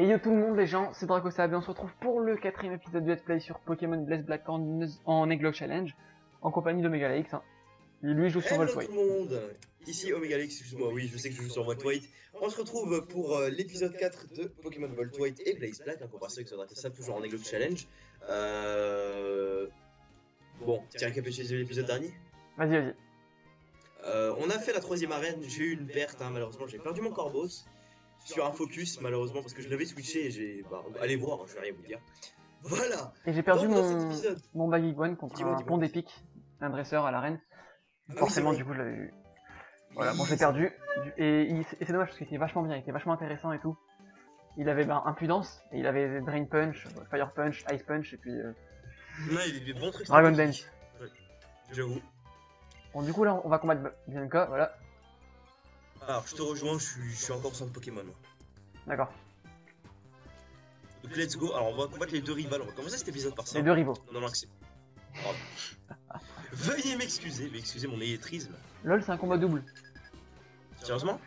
Et yo tout le monde les gens, c'est DracoSab et on se retrouve pour le 4ème épisode du Let's Play sur Pokémon Blaze Black en Aeglo Challenge, en compagnie d'Omega Laix. Lui joue sur Volt White. Hello tout le monde, ici Omega Laix, excuse-moi, oui je sais que je joue sur Volt White. On se retrouve pour l'épisode 4 de Pokémon Volt White et Blaze Black, en comparaison avec DracoSab toujours en Aeglo Challenge. Bon, tiens, récapitulez l'épisode dernier. Vas-y. On a fait la 3ème arène, j'ai eu une perte, hein, malheureusement j'ai perdu mon Corboss. Sur un focus, malheureusement, parce que je l'avais switché et j'ai... Bah, allez voir, hein, je vais rien vous dire. Voilà. Et j'ai perdu mon Baggy Guan contre un pont d'épique, un dresseur à l'arène. Forcément, du coup, je l'avais eu. Voilà, bon, j'ai perdu. Et c'est dommage parce qu'il était vachement bien, il était vachement intéressant et tout. Il avait impudence, et il avait Drain Punch, Fire Punch, Ice Punch, et puis... Ouais, il avait des bons trucs. Dragon Dance. Ouais, j'avoue. Bon, du coup, là, on va combattre Bianca, voilà. Alors, je te rejoins, je suis encore sans Pokémon. D'accord. Donc, let's go. Alors, on va combattre les deux rivales. On va commencer cet épisode par ça. Les deux rivaux. Non, non, c'est... Veuillez m'excuser, mais excusez mon élétrisme. Lol, c'est un combat double. Sérieusement?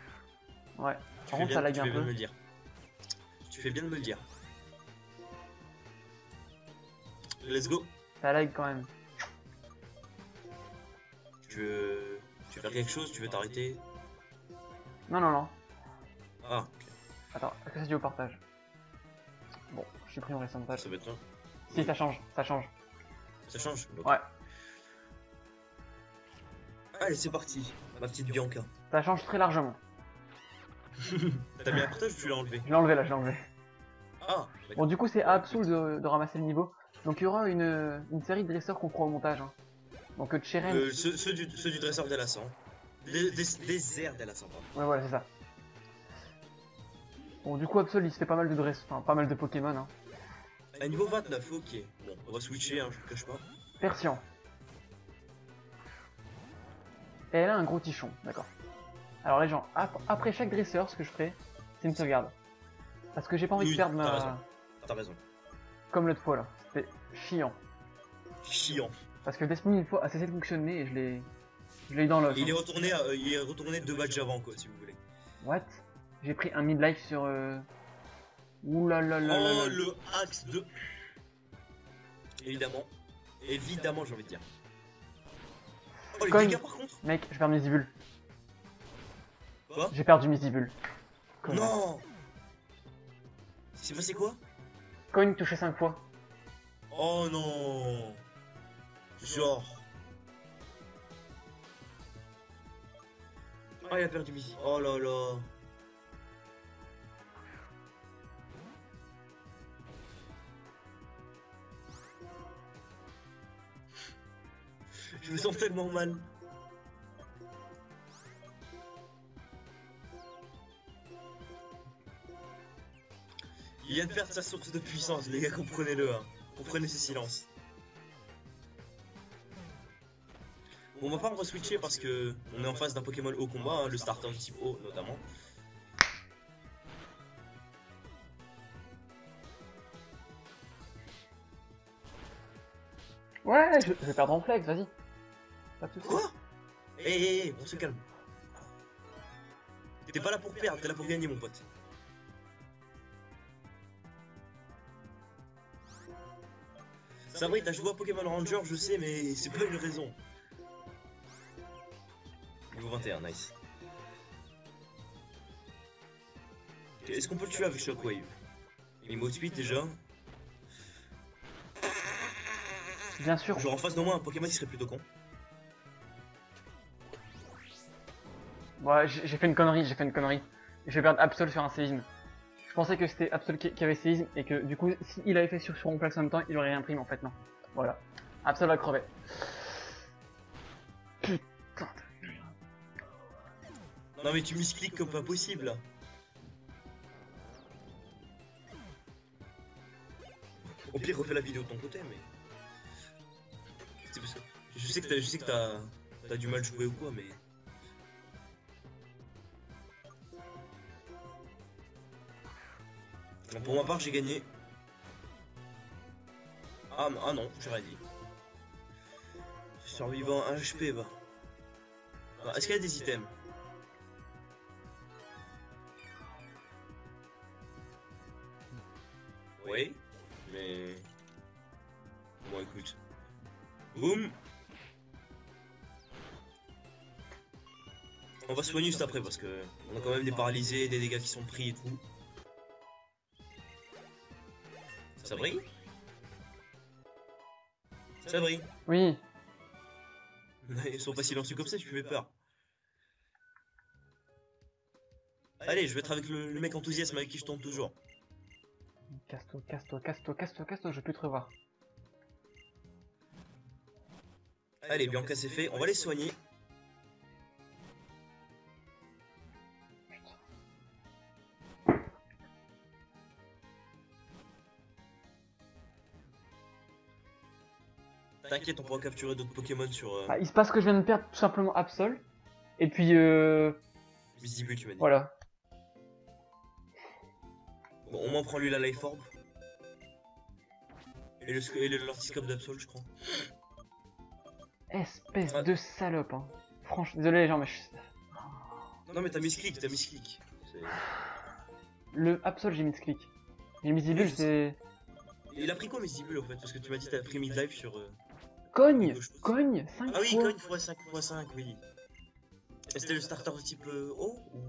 Ouais. Par contre, ça lag un peu. Tu fais bien de me le dire. Let's go. Ça lag quand même. Tu veux faire quelque chose? Tu veux t'arrêter? Non. Ah, ok. Attends, est-ce que c'est dû au partage? Bon, je suis pris en restant de page. Ça va être long. Si, oui. Ça change. Ça change? Okay. Ouais. Allez, c'est parti, ma petite Bianca. Ça change très largement. T'as mis un partage ou tu l'as enlevé? Je l'ai enlevé là, Ah, bon, du coup, c'est absolu de ramasser le niveau. Donc, il y aura une série de dresseurs qu'on croit au montage. Hein. Donc, Cheren. Ceux du dresseur délassant. Désert de la Samba. Ouais, voilà, c'est ça. Bon, du coup, Absol, il se fait pas mal de dress, enfin, pas mal de Pokémon. Hein. À niveau 29, ok. Bon, on va switcher, hein, je te cache pas. Persian. Et elle a un gros tichon, d'accord. Alors, les gens, après chaque dresseur, ce que je ferai, c'est une sauvegarde. Parce que j'ai pas envie de perdre ma. T'as raison. Comme l'autre fois, là. C'était chiant. Parce que Desmond, une fois, a cessé de fonctionner et je l'ai. Dans l'œuf. Il est retourné 2 badges avant, quoi, si vous voulez. What? J'ai pris un mid-life sur... Ouh là là. Le axe de... Évidemment, j'ai envie de dire. Oh, les dégâts, par contre. Mec, je perds mes zibules. Quoi? J'ai perdu mes zibules. Non. C'est passé quoi? Coin touché 5 fois. Oh non. Genre... Ah, il a perdu ici. Oh là là. Je me sens tellement mal. Il vient de perdre sa source de puissance, les gars, comprenez-le. Hein. Comprenez ce silence. On va pas en re-switcher parce que on est en face d'un Pokémon haut combat, hein, le starter type O notamment. Ouais, je vais perdre en flex, vas-y. Pas de soucis. Quoi? Hey, on se calme. T'es pas là pour perdre, t'es là pour gagner, mon pote. Ça vrai, t'as joué à Pokémon Ranger, je sais, mais c'est pas une raison. Niveau 21, nice. Okay, est-ce qu'on peut le tuer avec Shockwave? Il m'a tué déjà. Bien sûr. Genre en face de moi, un Pokémon qui serait plutôt con. Ouais, j'ai fait une connerie. Je vais perdre Absol sur un séisme. Je pensais que c'était Absol qui avait séisme et que du coup, s'il avait fait sur mon place en même temps, il aurait rien pris, mais en fait, non. Voilà. Absol a crevé. Putain. Non mais tu miscliques comme pas possible là. Au pire refais la vidéo de ton côté mais... Je sais que t'as du mal joué ou quoi mais... Bon, pour ma part j'ai gagné. Ah non, j'ai rien dit. Survivant 1 HP va. Bah. Est-ce qu'il y a des items? Oui, mais... Bon, écoute. Boum. On va soigner juste après parce que on a quand même des paralysés, des dégâts qui sont pris et tout. Ça brille? Ça brille? Oui. Ils sont pas silencieux comme ça, tu fais peur. Allez, je vais être avec le mec enthousiaste avec qui je tombe toujours. Casse-toi, casse-toi, casse-toi, casse-toi, casse-toi, je peux te revoir. Allez, Bianca c'est fait, on va les soigner. T'inquiète, on pourra capturer d'autres Pokémon sur... Ah, il se passe que je viens de perdre tout simplement Absol. Et puis Visible, tu m'as dit. Voilà. Bon, on m'en prend lui la Life Orb. Et le l'Ortiscope d'Absol, je crois. Espèce de salope, hein. Franchement, désolé les gens, mais je... Non mais t'as misclick, t'as misclick. Le Absol, j'ai misclick. J'ai Misibule, c'est... Il a pris quoi Misibule en fait? Parce que tu m'as dit t'as pris Midlife sur... Cogne! Cogne 5 fois! Ah oui, cogne x5 oui. C'était le starter de type O ou...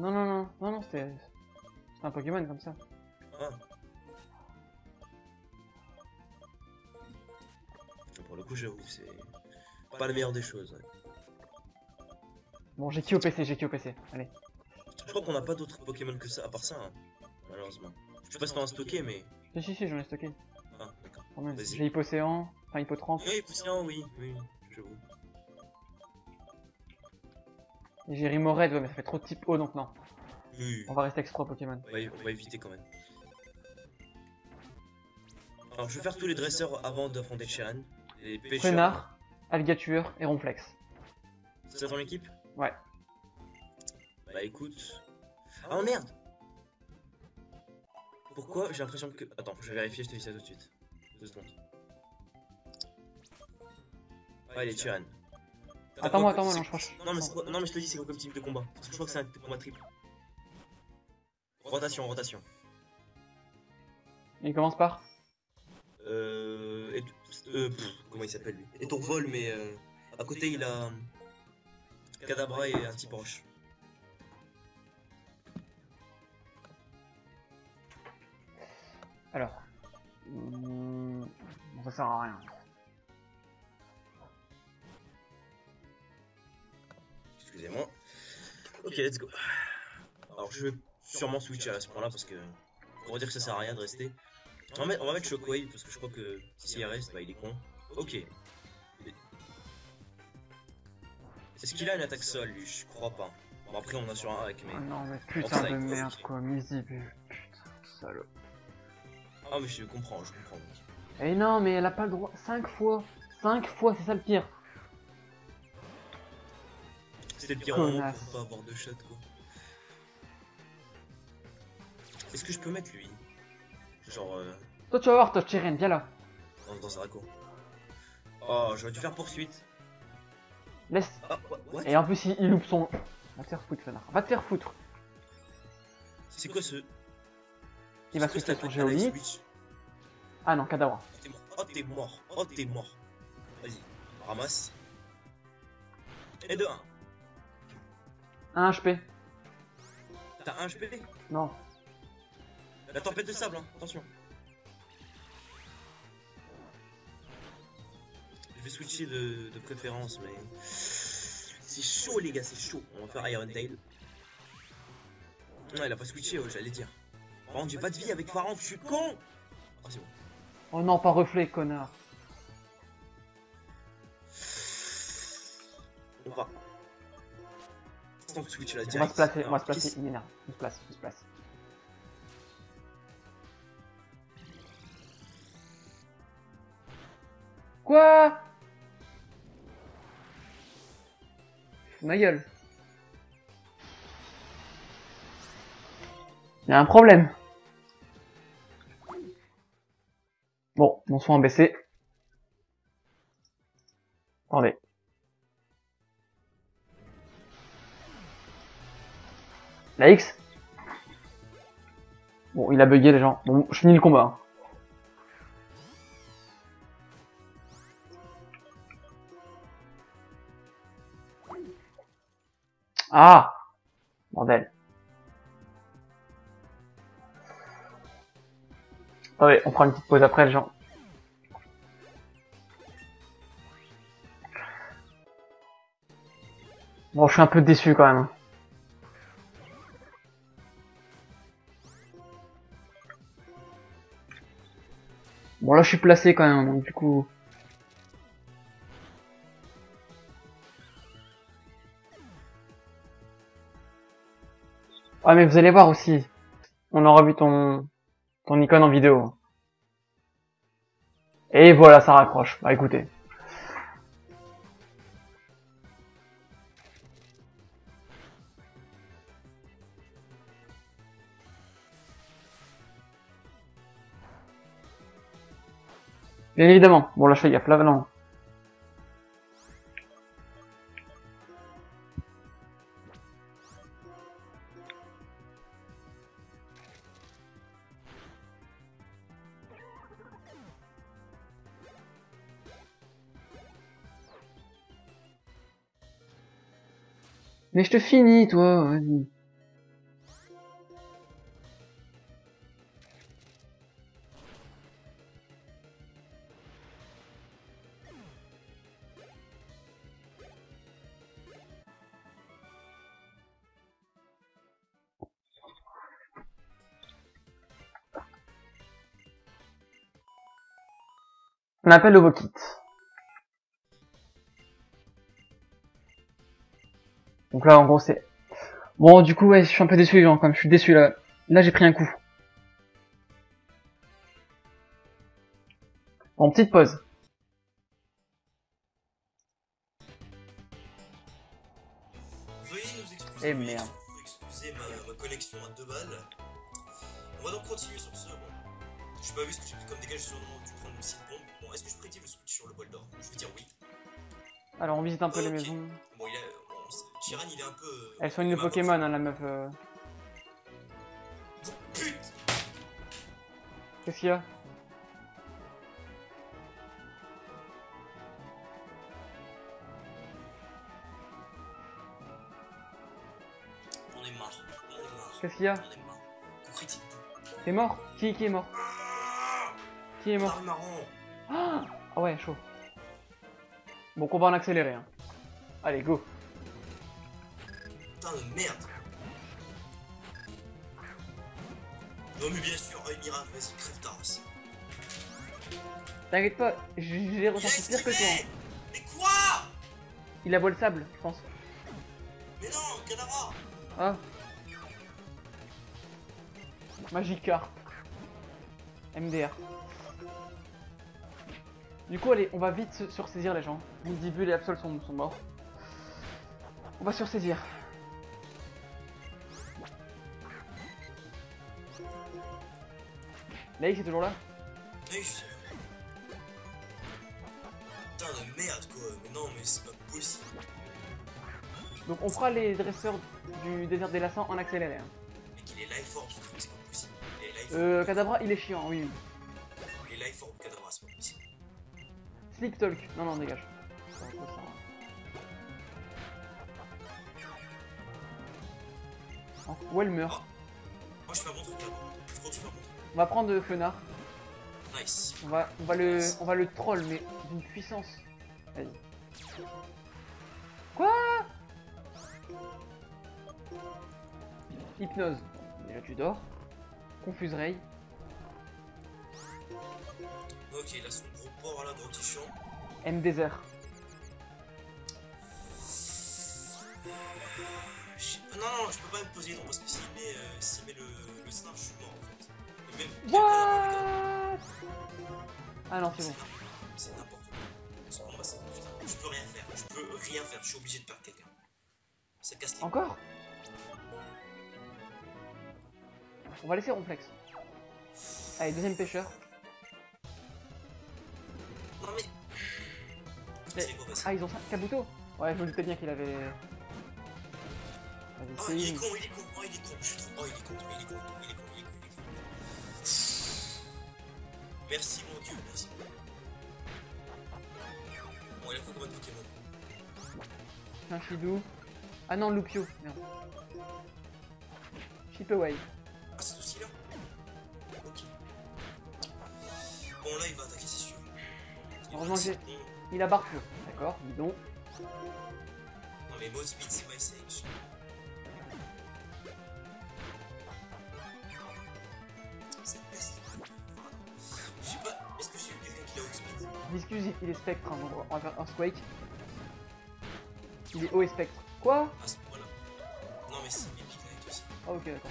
Non, c'était un Pokémon comme ça. Ah. Pour le coup, j'avoue, c'est pas la meilleure des choses. Ouais. Bon, j'ai qui au PC, allez. Je crois qu'on n'a pas d'autres Pokémon que ça, à part ça, hein. Malheureusement. Je sais pas si t'en as stocké, mais... Si, j'en ai stocké. Ah, d'accord. J'ai Hippocéan, enfin Hippotrampe. Oui, Hippocéan, oui, j'avoue. J'ai Rimorade, ouais, mais ça fait trop de type O, donc non. Oui. On va rester avec ce 3 Pokémon. Oui, on va éviter quand même. Alors, je vais faire tous les dresseurs avant d'affronter Cheren. Les pêcheurs. Renard, Algatueur et Ronflex. C'est ton équipe? Ouais. Bah écoute... Ah merde! Pourquoi j'ai l'impression que... Attends, je vais vérifier, je te dis ça tout de suite. 2 secondes. Allez, Cheren. Attends-moi, non, je pense... Non, mais je te dis, c'est quoi comme type de combat? Parce que je crois que c'est un combat triple. Rotation. Il commence par... comment il s'appelle lui? Et ton vol, mais à côté il a Kadabra et un type roche. Alors, ça sert à rien. Excusez-moi. Ok, let's go. Alors je vais sûrement switcher à ce point-là parce que pour dire que ça sert à rien de rester. On va mettre Shockwave parce que je crois que s'il reste, bah il est con. Ok. Est-ce qu'il a une attaque sol lui? Je crois pas. Bon après on a sur un hack mais... Ah non mais putain de merde quoi, Misibule, putain de salope. Ah mais je comprends. Eh non mais elle a pas le droit, 5 fois c'est ça le pire. C'était le pire moment pour pas avoir de shot quoi. Est-ce que je peux mettre lui? Genre Toi tu vas voir, toi Cheren, viens là. Dans un raccourci. Oh, j'aurais dû faire poursuite. Laisse. Ah, et en plus il loupe son... Va te faire foutre, Fenard. Va te faire foutre. C'est quoi ce... Il va switcher sur Géolite. Ah non, Kadabra. Oh t'es mort. Vas-y, ramasse. Et de 1. 1 HP. T'as 1 HP? Non. La tempête de sable, hein. Attention. Je vais switcher de préférence, mais... C'est chaud, les gars, c'est chaud. On va faire Iron Tail. Non, il a pas switché, ouais, j'allais dire. Par contre, j'ai pas de vie avec Faramp, je suis con. Oh, c'est bon. Oh non, pas reflet, connard. On va... Tant que switch là, direct. On va se placer, il m'énerve. On se place. Quoi? Ma gueule. Y'a un problème. Bon, mon soin baissé. Attendez. La X. Bon, il a bugué les gens. Bon, je finis le combat. Ah! Bordel. Attendez, on prend une petite pause après les gens. Bon, je suis un peu déçu quand même. Bon, là, je suis placé quand même, donc du coup... Ah, mais vous allez voir aussi. On aura vu ton icône en vidéo. Et voilà, ça raccroche. Bah, écoutez. Bien évidemment. Bon, là, je fais gaffe, là, non. Mais je te finis, toi, vas-y. On appelle le Wokit. Donc là, en gros, c'est... Bon, du coup, ouais, je suis un peu déçu, genre, comme je suis déçu, là. Là, j'ai pris un coup. Bon, petite pause. Eh merde. Excusez ma connexion à 2 balles. On va donc continuer sur ce, bon. Je sais pas vu ce que j'ai pris comme dégâts, sur le nom du prendre une petite bombe. Bon, est-ce que je prédis le switch sur le bol d'or? Je vais dire oui. Alors, on visite un peu les maisons. Bon, il a... Cheren, il est un peu... Elle soigne le Pokémon, hein, la meuf. Putain. Qu'est-ce qu'il y a? On est marre. Qu'est-ce qu'il y a? On est marre. T'es mort? Qui est mort? Qui est mort? Ah ouais, chaud. Bon, combat en accéléré. Hein. Allez, go. Putain de merde! Non mais bien sûr, Emira, vas-y, crève ta race. T'inquiète pas, j'ai ressenti pire que toi. Mais quoi? Il a beau le sable, je pense. Mais non, cadavre! Ah. Magikarp. MDR. Du coup, allez, on va vite se sursaisir les gens. Boundibule et Absol sont morts. On va sursaisir. Laix est toujours là? Laix. Putain de merde quoi, mais non mais c'est pas possible. Donc on fera les dresseurs du désert des lassants en accéléré. Mais qu'il est life orb, c'est pas possible. Kadabra il est chiant, oui. Il est life orb, Kadabra, c'est pas possible. Slick Talk, non dégage. Ou elle meurt. Moi je fais un bon truc là, je crois que tu fais un bon truc. On va prendre Fenard. Nice. On va le troll, mais d'une puissance. Vas-y. Quoi? Hypnose. Déjà tu dors. Confuse Ray. Ok, là son gros port à la brotichon. M désert. Non, je peux pas me poser, non, parce que s'il met le singe, je suis mort en fait. What? Ah non, c'est bon. C'est n'importe quoi. Parce que moi, c'est putain, je peux rien faire, je suis obligé de perdre quelqu'un. Ça casse les... Encore? On va laisser Ronflex. Allez, deuxième pêcheur. Non mais... Ah, ils ont ça, Kabuto? Ouais, je me doutais bien qu'il avait... Oh, il est con, je suis trop... Oh, il est con, Merci mon dieu, merci. Bon, il a combien de Pokémon? Un Chidou. Ah non, Lucio, merde. Chip away. Ah, c'est aussi là. Ok. Bon, là, il va attaquer, c'est sûr. Heureusement que il a barre pure. D'accord, dis donc. Non, mais mode speed, c'est my sage. Excuse, il est spectre, hein, on va faire un Earthquake. Il est haut et spectre. Quoi? Ah, c'est voilà. Non mais c'est épique là aussi. Ah ok, d'accord.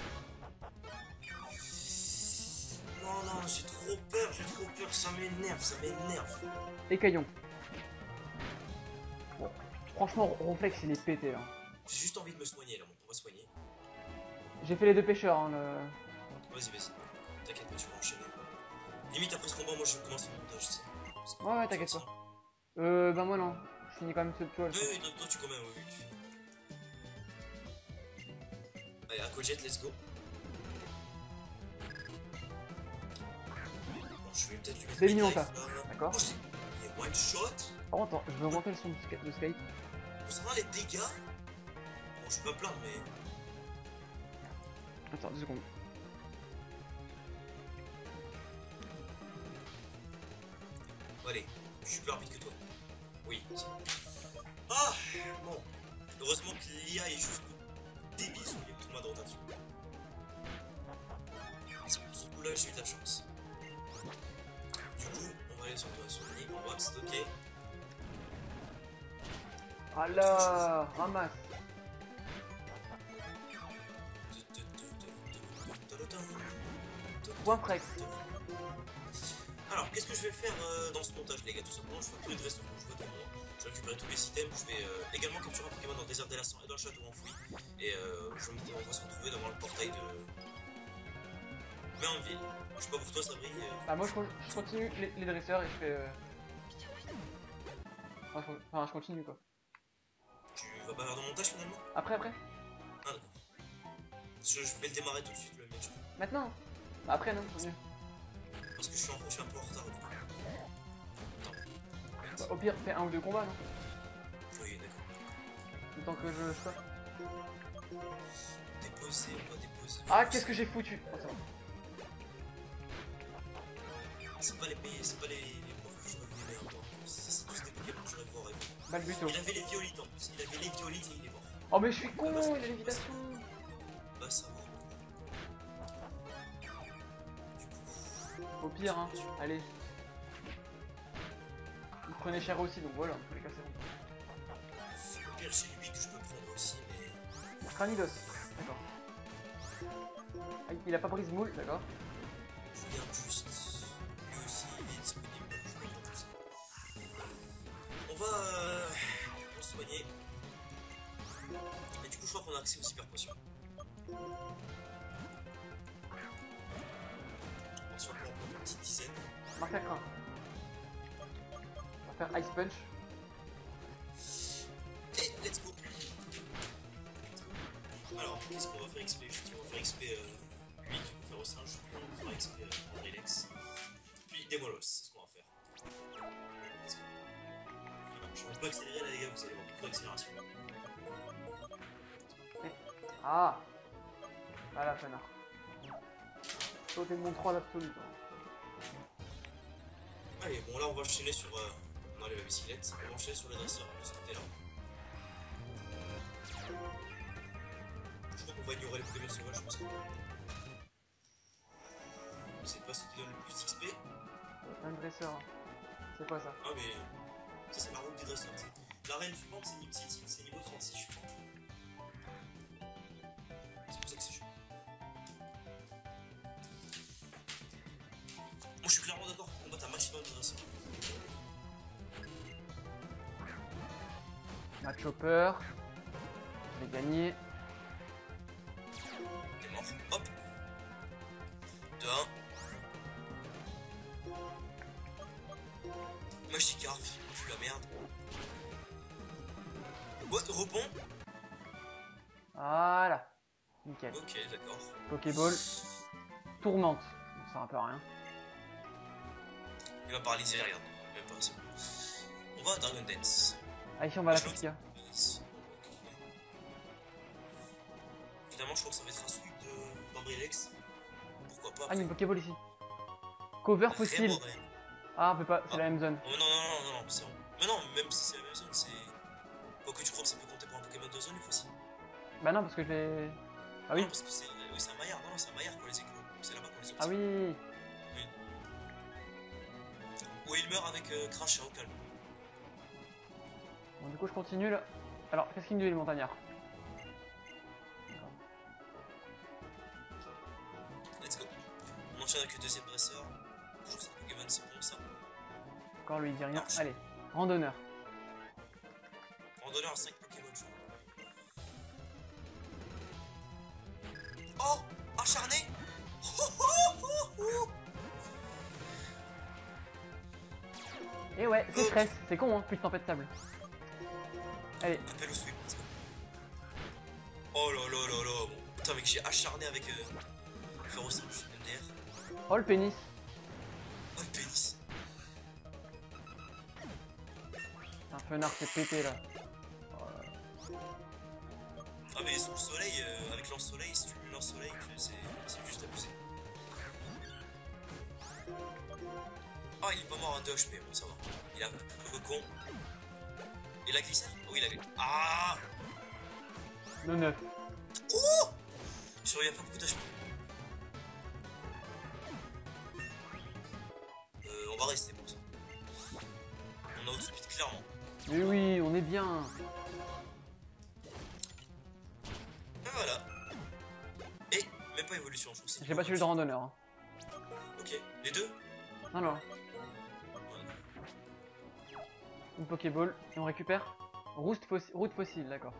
Non, non, j'ai trop peur, ça m'énerve. Et Caillon. Bon. Franchement, Ronflex il est pété là. J'ai juste envie de me soigner là, on va soigner. J'ai fait les deux pêcheurs, hein, le... Vas-y, t'inquiète pas, tu vas enchaîner. Limite après ce combat, moi je commence mon montage, tu sais. Ouais, ouais, t'inquiète pas. Bah moi non, je finis quand même cette toile. Oui, toi tu quand même, oui, tu finis. Allez, un cojet, let's go. Bon, je vais peut-être lui mettre une life. D'accord. Il est one shot. Oh, attends, je vais augmenter le son de Skype. Concernant les dégâts. Bon, je peux pas plaindre, mais... Attends, 2 secondes. Allez, je suis plus rapide que toi. Oui. Ah bon. Heureusement que l'IA est juste débile sur les tournois de rotation. Ce coup là j'ai eu de la chance. Du coup, on va aller sur toi, sur le livre, on va stocker. Ah là, ramasse. Point Frex. Alors, qu'est-ce que je vais faire dans ce montage, les gars? Tout simplement, je vais faire tout le reste que je vois devant moi. Je vais récupérer tous les items. Je vais également capturer un Pokémon dans le désert d'Elastan et dans le château enfoui. Et on va se retrouver devant le portail de Mainville. Je sais pas pour toi, Sabri. Ah, moi, je continue les dresseurs et je fais. Enfin, je continue quoi. Tu vas pas faire de montage finalement? Après. Ah, d'accord. Je vais le démarrer tout de suite, le match. Maintenant? Bah, après, non, c'est mieux. Parce que je suis un peu en retard. Attends. Bah, au pire, fais un ou deux combats, non? Oui, d'accord. Tant que je sois. Déposer, on va déposer. Ah, qu'est-ce que j'ai foutu? C'est pas les payés, c'est pas les profs que je revenais en mort. C'est tous des Pokémon que je rêve voir et Balbuto. Il avait les violites en plus, il avait les violites et il est mort. Oh, mais je suis con, il a l'évitation. Bah, ça va. Au pire, hein, allez. Vous prenez cher aussi, donc voilà, on peut les casser. Au pire, c'est lui que je peux prendre aussi, mais... Cranidos, d'accord. Ah, il a pas brise moule, d'accord. Je regarde juste... Lui aussi, il est disponible, je peux dire tout ça. On va... On se soigner. Et du coup, je crois qu'on a accès aux super potions. On va prendre une petite dizaine. Marque à crin. On va faire Ice Punch. Et let's go. Alors, qu'est-ce qu'on va faire XP? On va faire XP 8, on va faire au singe, on va faire XP en Relax. Puis Demolos, c'est ce qu'on va faire. Let's go. Alors, je ne peux pas accélérer là, les gars, vous allez voir beaucoup d'accélération. Ah! Voilà, connard. Pokémon 3 l'absolu. Allez, bon là on va enchaîner sur... on enlève la bicyclette, on va enchaîner sur les dresseurs de ce côté là. Je crois qu'on va ignorer les Pokémon sauvages, je pense que... C'est pas ce qui donne le plus d'XP. Un dresseur, c'est quoi ça? Ah mais... Ça c'est la route des dresseurs, t'sais. La reine suivante c'est Nipsey, c'est niveau 36 je crois. C'est pour ça que c'est chaud. Je suis clairement d'accord pour combattre un maximum de dresseurs. Match Chopper. Je vais gagner. T'es mort. Hop. 2-1. Magikarp. Je suis la merde. What? Rebond. Voilà. Nickel. Ok, d'accord. Pokéball. Tourmente. Ça sert un peu à rien. Il m'a paralysé, regarde. Même pas, c'est bon. On va à Dragon Dance. Ah, ici on va à la Pika. Finalement, je crois que ça va être un truc d'Ambrilex. Pourquoi pas. Ah, il y a une Pokéball ici. Cover fossile. Ah, on peut pas, c'est la même zone. Non, non, non, non, non, c'est bon. Mais non, même si c'est la même zone, c'est. Quoique tu crois que ça peut compter pour un Pokémon de zone, les fossiles. Bah non, parce que je vais. Ah oui. Non, parce que c'est un maillard, non, c'est un maillard pour les éclos. C'est là-bas qu'on les a. Ah oui. Ou il meurt avec Crash et Ocalme. Bon, du coup, je continue là. Alors, qu'est-ce qu'il me dit, le montagnard? Let's go. On enchaîne avec le deuxième dresseur. Toujours ça, Pokémon, c'est bon ça. Encore lui, il dit rien. Marche. Allez, randonneur. Randonneur, 5 Pokémon, je crois. Oh, acharné. Et ouais, c'est stress, c'est con hein, plus de tempête de sable. Allez. Appel au sweep, let's go. Oh là là là là, bon. Putain mec, j'ai acharné avec Ferrocinge, MDR. Oh le pénis. Oh le pénis. Un fenard s'est pété là. Oh, là. Ah mais sous le soleil, avec l'ensoleil, si tu mets l'ensoleil, c'est juste abusé. Ah, il est pas mort à 2 HP, bon ça va. Il a un peu con. Il a glissé ? Oui, il a glissé. Ah ! Le 9. Oh ! Je reviens pas beaucoup d'HP. On va rester pour ça. On a outspeed clairement. Mais oui, on est bien. Et voilà. Et même pas évolution, je trouve que j'ai pas tué le randonneur. Hein. Ok, les deux ? Non, non. Une Pokéball, et on récupère route fossile, d'accord.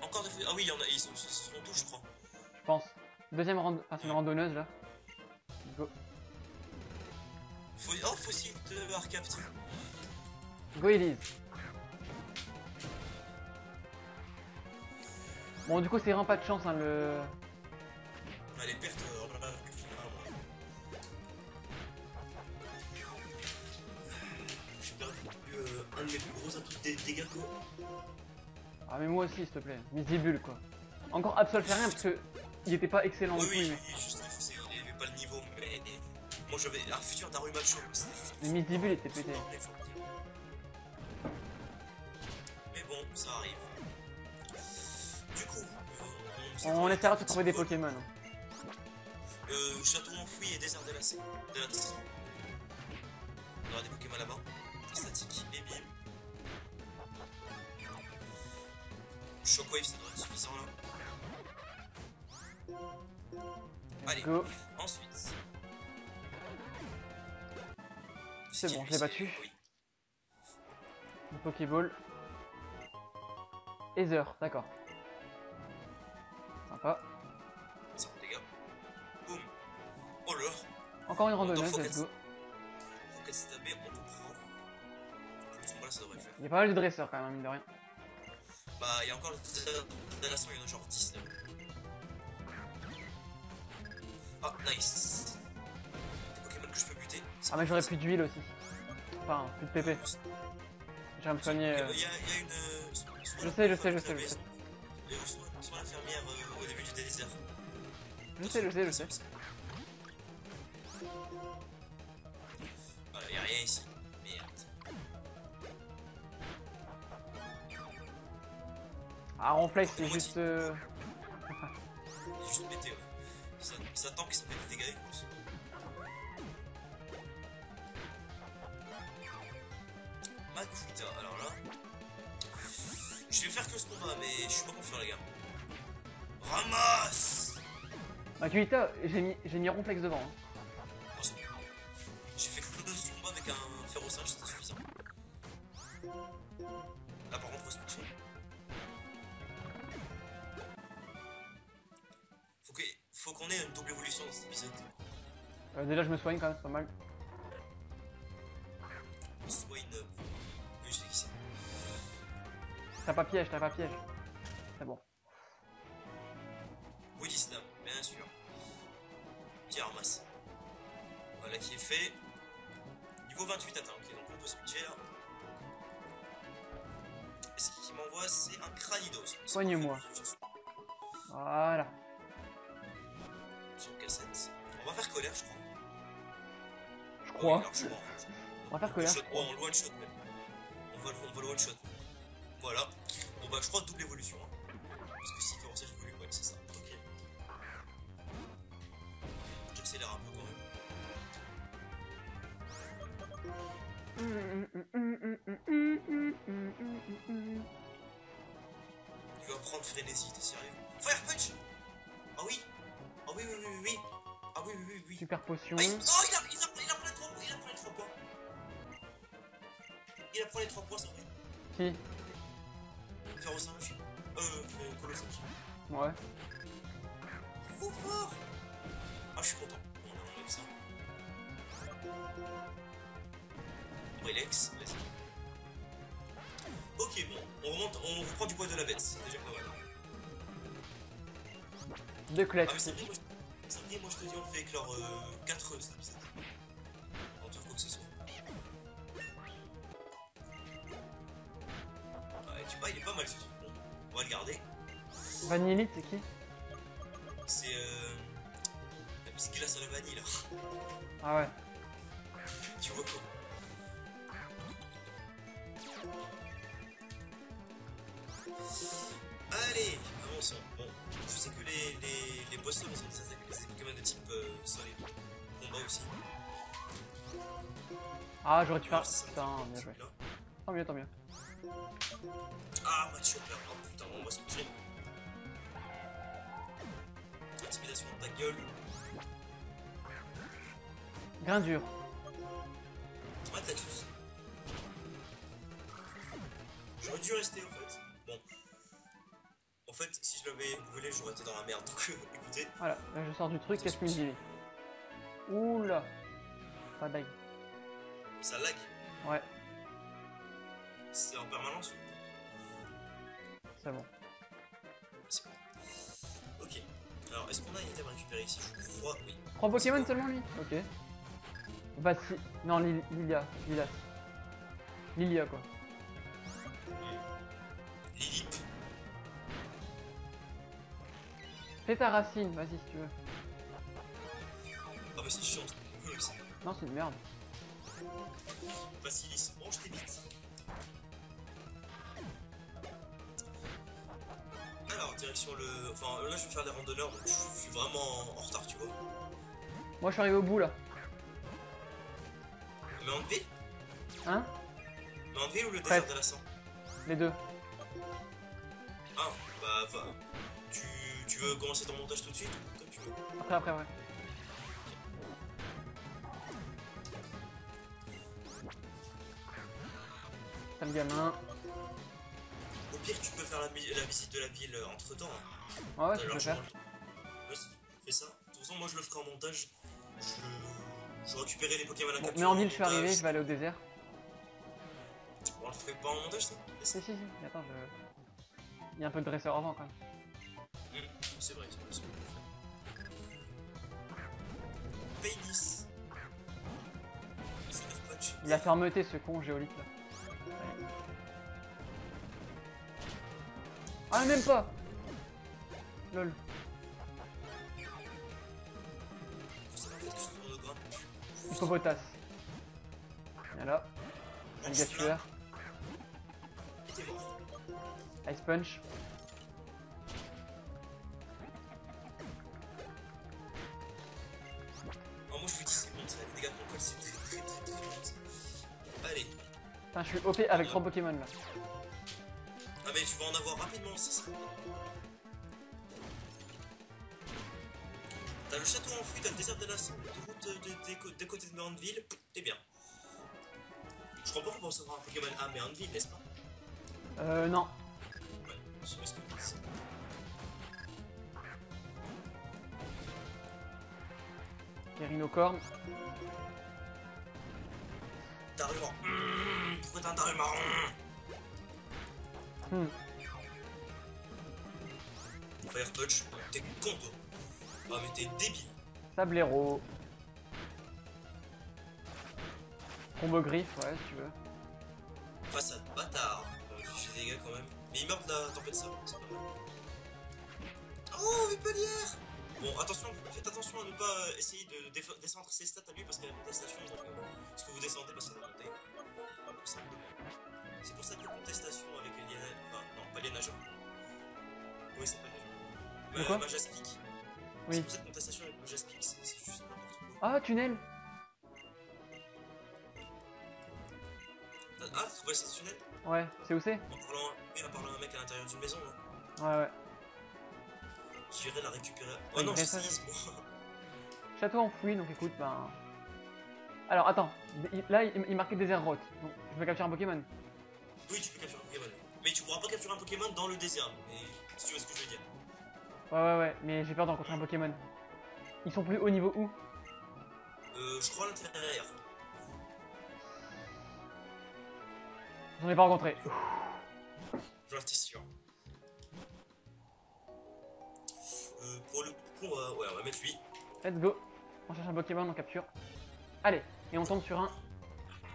Encore des fossiles. Ah oui, il y en a, ils sont tous, je crois. Je pense. Deuxième randonneuse, enfin, c'est une randonneuse là. Go. Oh, fossile de Arcapt. Go, Elise. Bon, du coup, c'est vraiment pas de chance, hein, le. Bah, les pertes. Un de mes plus gros atouts des dégâts quoi. Ah mais moi aussi s'il te plaît, Misibule quoi. Encore Absol fait rien parce que il était pas excellent. Oui, oui, juste il avait pas le niveau mais moi j'avais un futur d'Arumacho. Mais Misibule était pété. Mais bon, ça arrive. Du coup, on essaiera de trouver des Pokémon. Château enfoui et désert délassé. On aura des Pokémon là-bas. Statique et bim. Shockwave, ça doit être suffisant là. Allez, go. Ensuite. C'est bon, je l'ai battu. Oui. Une Pokéball. Ether, d'accord. Sympa. Ça fait des dégâts. Boum. Oh là. Encore une randonneuse, let's go. Faut qu'elle se tape, on peut prendre. Là, ça devrait le faire. Il y a pas mal de dresseurs quand même, mine de rien. Bah, il y a encore le dresseur, il y en a genre 10 là. Ah, nice. Des Pokémon que je peux buter. Ah, mais j'aurais plus d'huile aussi. Enfin, plus de PP. J'ai un soigné. Il y a une. Je sais. Soit l'infirmière au début du désert. Je sais. Il y a rien ici. Ah, Ronflex, c'est juste. C'est juste pété, ouais. Ça tank, ça fait des dégâts, écoute. Makuta, alors là. Je vais faire que ce combat, mais je suis pas confiant, les gars. Ramasse Makuta, j'ai mis Ronflex devant. Hein. Non, c'est bon. J'ai fait que ce combat avec un Ferrocinge, c'était suffisant. Là, par contre, faut se toucher. Faut qu'on ait une double évolution dans cet épisode. Déjà je me soigne quand même, c'est pas mal. Soigne. Oui, je sais qui c'est. T'as pas piège. C'est bon. Woodisnam, bien sûr. Qui ramasse. Voilà qui est fait. Go 28 atteint, ok, donc on peut switcher là. Et ce qui m'envoie, c'est un Cranidos. Soigne-moi. Voilà. Sur le cassette. On va faire colère, je crois. Je crois. Alors, je crois. On va faire colère. On le one shot même. On va le one shot. Voilà. Bon bah je crois double évolution. Hein. Parce que s'il fait avancer, j'évolue, ouais, c'est ça. Ok. J'accélère un peu quand même. Il va prendre frénésie, t'es sérieux? Fire punch! Ah oui! Ah oui, oui, oui, oui! Ah oui, oui, oui, oui! Super potion! Ah, il... Oh, il a pris les 3 points! Il a pris les 3 points! Il a pris les 3 points, c'est vrai? Qui? Ferro 5? Colo 5? Ouais. Fou fort! Ah, je suis content. On enlève ça. Relax, vas-y. Ok, bon, on remonte, on reprend du poids de la bête, c'est déjà pas mal. Deux claques. Ah, mais samedi, moi je te dis, on fait éclore 4 œufs, ça. On trouve quoi que ce soit. Ouais, tu vois, il est pas mal ce truc. Bon, on va le garder. Vanillite, c'est qui? C'est la petite glace à la vanille là. Ah ouais. Tu vois quoi? Allez, avançons. Bon, je sais que les boss sont des Pokémon de type soleil. Combat aussi. Ah, j'aurais dû faire. Putain, bien joué. Tant mieux, tant mieux. Ah, Mathieu, merde. Oh putain, on va se toucher. Intimidation dans ta gueule. Grain dur. Ah, Taxus. J'aurais dû rester en fait. Bon. En fait, si je l'avais volé, j'aurais été dans la merde. Donc écoutez. Voilà, là je sors du truc, qu'est-ce que je dis? Oula. Pas lag. Ça lag? Ouais. C'est en permanence? C'est bon. C'est bon. Ok. Alors, est-ce qu'on a une item à récupérer ici? Je crois, oui. 3 Pokémon seulement lui? Ok. Bah si. Non, Lilia quoi. Lilith. Fais ta racine, vas-y si tu veux. Ah bah c'est chiant, c'est une réussite. Non, c'est une merde. Basilis, mange tes bites. Alors, direction le... Enfin, là je vais faire les randonneurs, donc je suis vraiment en retard, tu vois. Moi je suis arrivé au bout là. Le Handville? Hein? Le Handville ou le désert de la sang? Les deux. Ah, bah, tu veux commencer ton montage tout de suite ou comme tu veux? Après, ouais. T'as le gamin. Au pire, tu peux faire la visite de la ville entre temps. Hein. Ouais, tu peux faire. Ouais, fais ça. De toute façon, moi je le ferai en montage. Je récupérerai les Pokémon à la capture. Mais en ville, je suis arrivé, je vais aller au désert. On le ferait pas en montage ça? Si, attends, je. Il y a un peu de dresseur avant quand même. Mmh, c'est vrai, c'est vrai. Paynis. Il a fermeté ce con géolite là. Ouais. Ah, même pas! Lol. Hippopotas. Voilà. Un gars tueur. Ice Punch. Oh, moi je lui dis c'est bon, ça les dégâts de mon col, c'est très bon. Allez. Putain, je suis OP avec 3 Pokémon là. Ah, mais tu vas en avoir rapidement, c'est ça. T'as le château en fruit, t'as le désert de la Sambre, de route des côtés de Merandville, t'es bien. Je crois pas qu'on va recevoir un Pokémon à Merandville, n'est-ce pas? Non. Les rhinocornes. Darumar. Trouve un Darumar. Fire Touch, t'es con toi. Ah mais t'es débile. Sablero. Combo griffe, ouais, si tu veux. Face à bâtard. J'ai des dégâts quand même. Mais il meurt de la tempête, ça. C'est pas mal. Oh, Vipelière! Bon, attention, faites attention à ne pas essayer de descendre ses stats à lui parce qu'elle a la contestation. Donc, ce que vous descendez, parce que vous montez. C'est pour ça que contestation avec Liana. Enfin, non, pas Liana, genre. Oui, c'est pas Liana. Majaspic. Oui. C'est pour cette contestation avec Majaspic, c'est juste n'importe quoi. Ah, tunnel! Ah, t'as trouvé ce tunnel? Ouais, c'est où c'est? En parlant à un mec à l'intérieur d'une maison, là. Ouais, ouais. J'irai la récupérer. Oh non, j'ai 6, moi. Château enfoui, donc écoute, ben... Alors, attends. Là, il marquait désert route. Donc, je peux capturer un Pokémon? Oui, tu peux capturer un Pokémon. Mais tu pourras pas capturer un Pokémon dans le désert. Mais si tu vois ce que je veux dire. Ouais, ouais, ouais. Mais j'ai peur d'en rencontrer un Pokémon. Ils sont plus haut niveau où? Je crois à l'intérieur. J'en ai pas rencontré. J'en étais sûr. Pour le coup, ouais, on va mettre lui. Let's go. On cherche un Pokémon, on capture. Allez, et on tombe sur un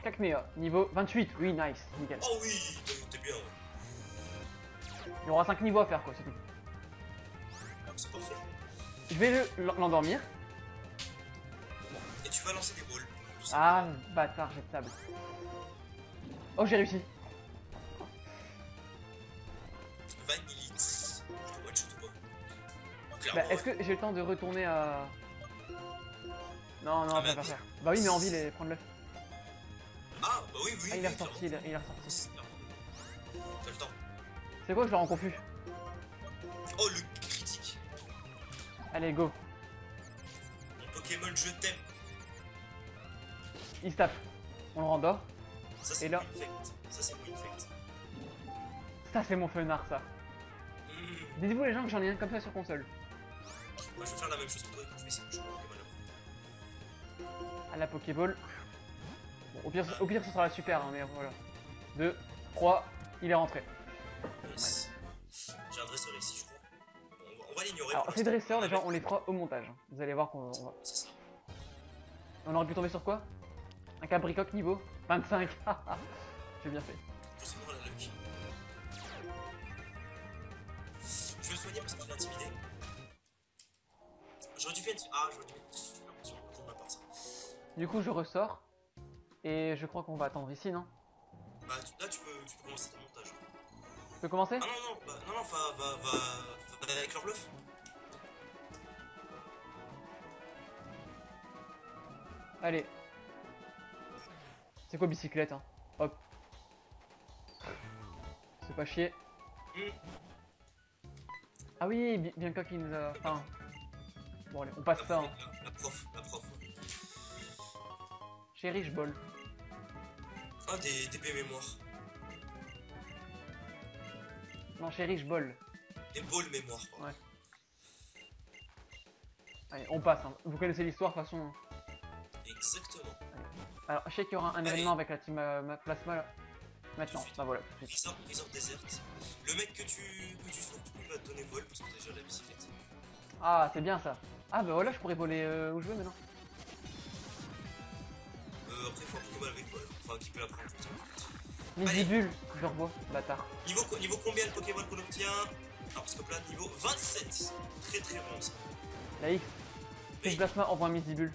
Cacnea, niveau 28. Oui, nice, nickel. Oh oui, t'es bien. Ouais. Il y aura 5 niveaux à faire, quoi, c'est tout. Ah, c'est parfait. Je vais l'endormir. Et tu vas lancer des balles. Ah, bâtard, j'ai de sable. Oh, j'ai réussi. Vanillite. Bah, est-ce que j'ai le temps de retourner à... Non, non, je vais pas faire. Bah oui, mais en ville et prendre l'œuf. Ah, bah oui, oui. Ah, il est ressorti, il est ressorti. T'as le temps. C'est quoi que je le rends confus? Oh, le critique. Allez, go. Mon Pokémon, je t'aime. Il se tape. On le rendort. Ça, c'est là... mon infect. Ça, c'est mon fenard, ça. Mmh. Dites-vous, les gens, que j'en ai un comme ça sur console. Moi, je vais faire la même chose pour toi, je vais essayer de jouer à Pokémon là-bas. À la Pokéball. Bon, au pire, ce sera la super, hein, mais voilà. 2, 3, il est rentré. Yes. Ouais. J'ai un dresseur ici, je crois. Bon, on va l'ignorer. Alors, ces dresseurs, déjà, on les fera au montage. Vous allez voir qu'on va... C'est ça. On aurait pu tomber sur quoi? Un Capricoque niveau 25. J'ai bien fait. Je vais le soigner parce qu'il est intimidé. J'aurais dû faire une... Ah, j'aurais dû... Non, ma part, ça. Du coup, je ressors. Et je crois qu'on va attendre ici, non? Bah, là, tu peux commencer ton montage. Tu peux commencer? Ah non, non, bah, non, non, va avec leur bluff. Allez. C'est quoi bicyclette, hein? Hop. C'est pas chier. Ah oui, Bianca qui nous a... Enfin... Bon allez, on passe ça, hein. La prof. J'ai Rich Ball. Ah, des TP mémoire. Non, j'ai Rich Ball. Des balles mémoire, quoi. Ouais. Allez, on passe, hein. Vous connaissez l'histoire, de toute façon. Exactement. Allez. Alors, je sais qu'il y aura un événement avec la team Plasma, là. Maintenant, bah voilà. Resort déserte. Le mec que tu sautes, il va te donner vol parce que t'as déjà la bicyclette. Ah, c'est bien ça. Ah, bah voilà, je pourrais voler où je veux maintenant. Après, il faut un Pokémon avec vol. Enfin, qui peut la prendre tout le temps. Les bulles, je revois, bâtard. Niveau combien le Pokémon qu'on obtient? Alors, parce que plein de niveau 27. Très très bon ça. La X. Le Plasma envoie un Misdibule.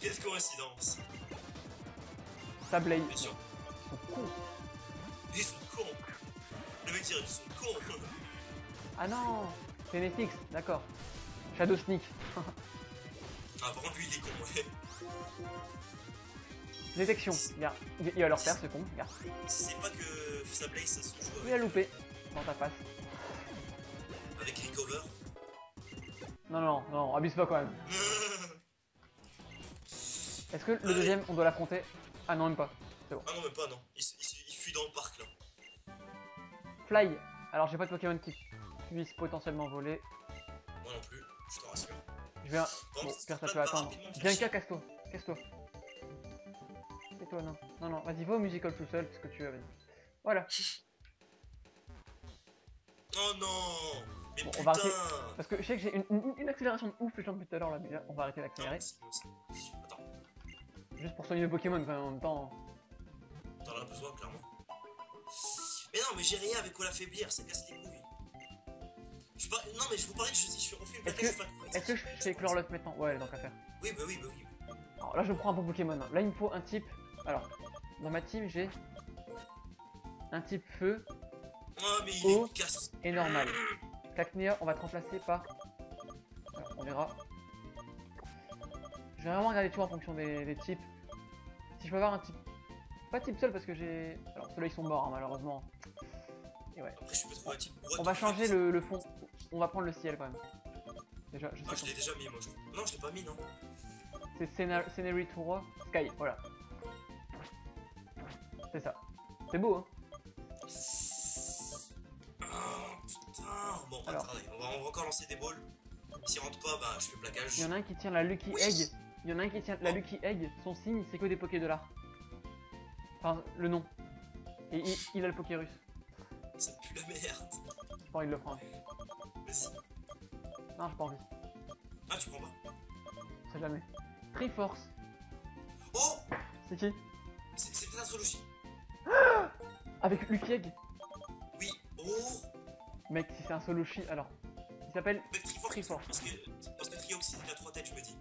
Quelle coïncidence! Ça blaye. Ils sont cons. Ils sont cons. Le mec dit ils sont cons. Ah non, c'est Netflix, d'accord. Shadow Sneak. Ah, par contre, lui, il est con, ouais. Détection, regarde. Il va leur faire, ce con, regarde. Si c'est pas que ça blaye, ça se joue. Il a loupé dans ta face. Avec Recover. Non, non, non, abuse pas quand même. Est-ce que le deuxième, on doit l'affronter? Ah non, même pas. C'est bon. Ah non, même pas, non. Il fuit dans le parc, là. Fly. Alors, j'ai pas de Pokémon qui puisse potentiellement voler. Moi non plus, je te rassure. Je vais... Bon, pire, ça peut attendre. Bianca, casse-toi. Casse-toi. Et toi, non. Non, non, vas-y, va au musical tout seul, parce que tu veux, vas-y. Voilà. Oh non. Mais bon, putain. On va arrêter. Parce que je sais que j'ai une accélération de ouf, les gens, depuis tout à l'heure, là, mais là, on va arrêter d'accélérer. Attends. juste pour soigner le Pokémon quand même en même temps. T'en as besoin clairement. Mais non, mais j'ai rien avec quoi l'affaiblir, ça casse les couilles. Non, mais je vous parlais, je refais une blague, je fais pas. Est-ce que je fais éclore l'œuf maintenant? Ouais, donc à faire. Oui, bah oui, bah oui. Alors là, je prends un bon Pokémon. Là, il me faut un type. Alors, dans ma team, j'ai un type feu. Oh, mais il est casse. Et normal. Clacnea, on va te remplacer par. Alors, on verra. Je vais vraiment regarder tout en fonction des types. Si je peux avoir un type. Pas type seul parce que j'ai. Alors, ceux-là, ils sont morts, hein, malheureusement. Et ouais. Après, je peux trouver un type. On va changer le fond. On va prendre le ciel quand même. Déjà, je sais pas. Ah, je l'ai déjà mis, moi. Non, je l'ai pas mis, non. C'est Scenery Tour Sky, voilà. C'est ça. C'est beau, hein. Oh putain. Bon, alors, attendez, on va encore lancer des balles. S'il rentre pas, bah je fais plaquage. Il y en a un qui tient la Lucky Egg. Il y en a un qui tient la Lucky Egg. Son signe, c'est que des Pokédollars. Enfin, le nom. Et il a le Pokérus. Ça pue la merde. J'ai pas envie de le prendre. Vas-y. Non, j'ai pas envie. Ah, tu prends pas. On sait jamais. Triforce. Oh. C'est qui? C'est peut-être un Soloshi. Ah. Avec Lucky Egg. Oui. Oh. Mec, si c'est un Soloshi, alors... Il s'appelle Triforce. Parce que Trioxy, il a 3 têtes, je me dis.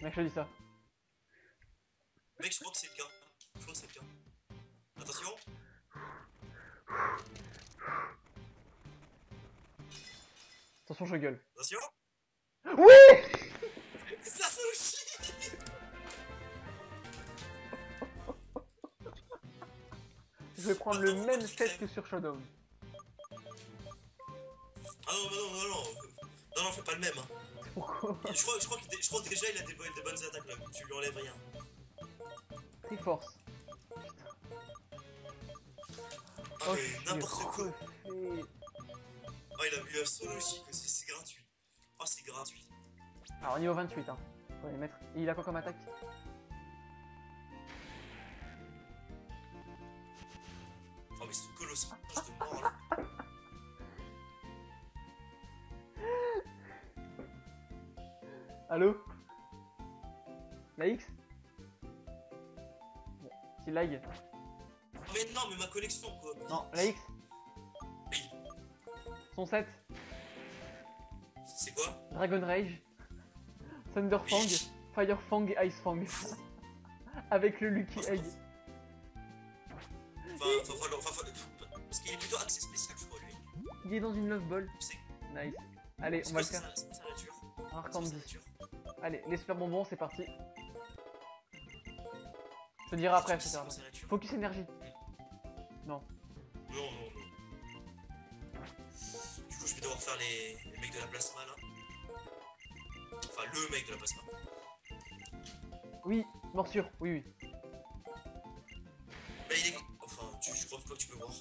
Mec, je te dis ça. Mec, je crois que c'est le cas. Je crois que c'est le cas. Attention. Attention, je gueule. Attention. Oui. C'est un Soloshi. Je vais prendre le même set que sur Shadow. Ah non, fais pas le même. Hein. Pourquoi? Je crois que déjà il a des bonnes attaques là, tu lui enlèves rien. Triforce. Ah oh, mais n'importe quoi. Oh, il a vu un Soloshi, c'est gratuit. Oh, c'est gratuit. Alors niveau 28, hein. Faut les mettre. Et il a quoi comme attaque? Oh mais c'est colossal de mort là. Allo la X. Bon, c'est lag. Mais non, mais ma collection quoi. Non, la X. Oui. Son 7. C'est quoi? Dragon Rage, Thunderfang, oui. Firefang et Icefang. Avec le Lucky Egg. Enfin, parce qu'il est plutôt axé spécial, je crois, lui. Il est dans une love ball. Nice. Allez, on va le faire. Rare Candy. Allez, les super bonbons, c'est parti. Je te dirai après, etc. Focus énergie. Non. Non. Du coup, je vais devoir faire les mecs de la plasma, là. Enfin, le mec de la plasma. Oui, morsure, oui. Bah, il est... Enfin, je crois que tu peux voir.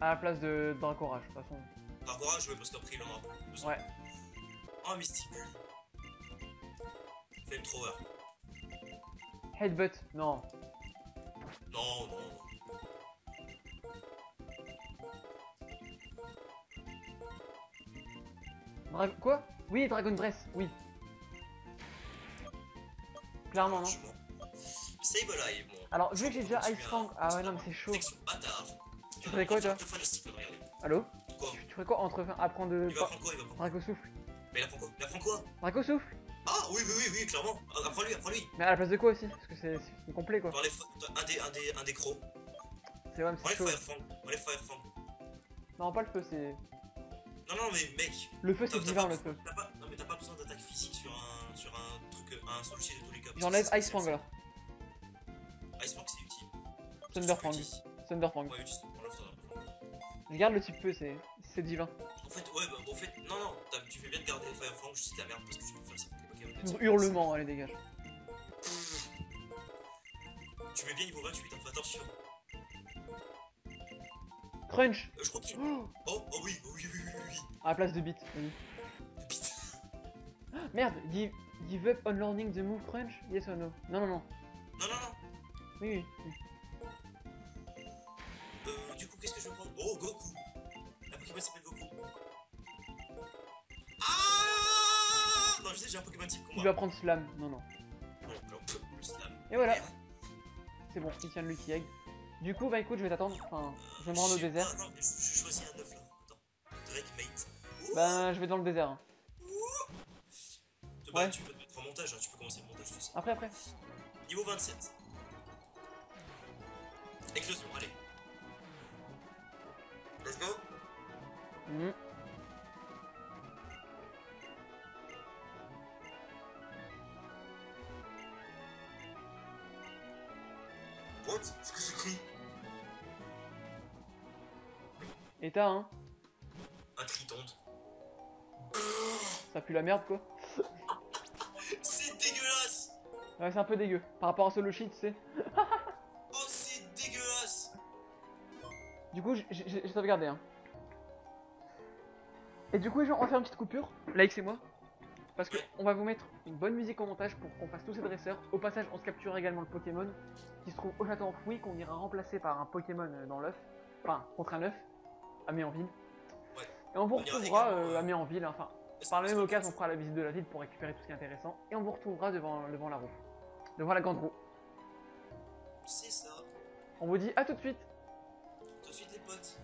À la place de Dracorage, de toute façon. Dracorage, oui, parce qu'après, il en aura besoin. Ouais. Oh, Mystique. Flame Thrower. Headbutt, non. Non. Quoi? Oui, Dragon Dress, oui. Clairement, non. Sableye, moi. Alors, vu que j'ai déjà Icefang... Ah ouais, non, mais c'est chaud. Tu ferais quoi, toi? Allo? Tu ferais quoi entre... Apprendre... Il va prendre quoi? Dracosouffle. Mais il apprend quoi? Dracosouffle. Ah oui, clairement. Apprends-lui. Mais à la place de quoi aussi? Parce que c'est complet, quoi. Un des crocs. C'est vrai, mais c'est chaud. On les Firefang. Non, pas le feu, c'est... Non, mais mec... Le feu, c'est divin, le feu. Non, mais t'as pas besoin d'attaque physique sur un truc... Un solution de tous les cas. J'enlève Icefang, alors. Icefang, c'est utile. Thunderfang. Ouais, utile, on l'offre Thunderfang. Regarde le type feu, c'est divin. En fait, ouais, bah, en fait, non, tu fais bien de garder Firefang, juste la merde, parce que tu peux faire ça pour les Pokémon. Hurlement, allez, dégage. Tu mets bien niveau 28, hein, attention. Crunch. Je crois qu'il... Oh, oui. À la place de beat, vas-y. De beat. Merde, give up on learning the move crunch, yes or no? Non. Non. Oui. Du coup, qu'est-ce que je vais prendre? Oh, Goku. La Pokémon s'appelle Goku. Ah non, je sais, j'ai un Pokémon type combat. Tu vas prendre Slam, non, le Slam. Et voilà. C'est bon, je tiens le Lucky Egg. Du coup, bah écoute, je vais t'attendre, enfin, je vais me rendre au désert. Ah non, je choisis un 9 là, attends, Drake Mate. Bah, je vais dans le désert. Bah, ouais. Tu peux te mettre en montage, hein. Tu peux commencer le montage tout ça. Après. Niveau 27. Éclosion, allez. Let's go. What? Qu'est-ce que c'est cri? Et t'as un? Un tritonde. Ça pue la merde quoi. C'est dégueulasse. Ouais, c'est un peu dégueu. Par rapport à Soloshi, tu sais. Oh, c'est dégueulasse. Du coup, j'ai sauvegardé, hein. Et du coup, genre, on va faire une petite coupure, Laix et moi. Parce que on va vous mettre une bonne musique au montage pour qu'on fasse tous ces dresseurs. Au passage, on se capturera également le Pokémon qui se trouve au château enfoui, qu'on ira remplacer par un Pokémon dans l'œuf. Enfin, contre un œuf, à Méanville. Ouais. Et on vous retrouvera à Méanville, enfin. Par la même occasion, on fera la visite de la ville pour récupérer tout ce qui est intéressant. Et on vous retrouvera devant la roue. Devant la grande roue. C'est ça. On vous dit à tout de suite. Tout de suite les potes.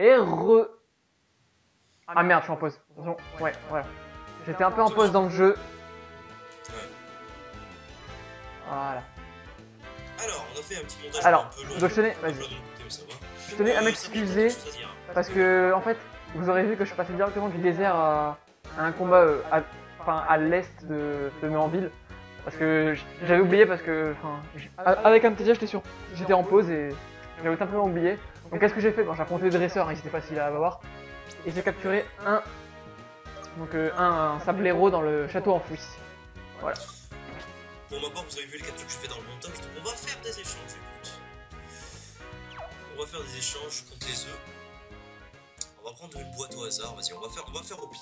Et re... Ah merde, je suis en pause. Attention. Ouais, voilà. J'étais un peu en pause dans le jeu. Voilà. Alors, on a fait un petit montage un peu long. Donc, je tenais à m'excuser parce que, en fait, vous aurez vu que je suis passé directement du désert à un combat à l'est de Méanville. Parce que j'avais oublié, parce que avec un petit jeu, j'étais en pause et j'avais simplement oublié. Donc qu'est-ce que j'ai fait? J'ai affronté les dresseurs, hein, ils étaient faciles à avoir. Et j'ai capturé un sablero dans le château enfoui. Voilà. Bon, maintenant vous avez vu les captures que je fais dans le montage, donc on va faire des échanges, écoute. On va faire des échanges contre les œufs. On va prendre une boîte au hasard, vas-y, on va faire au pif.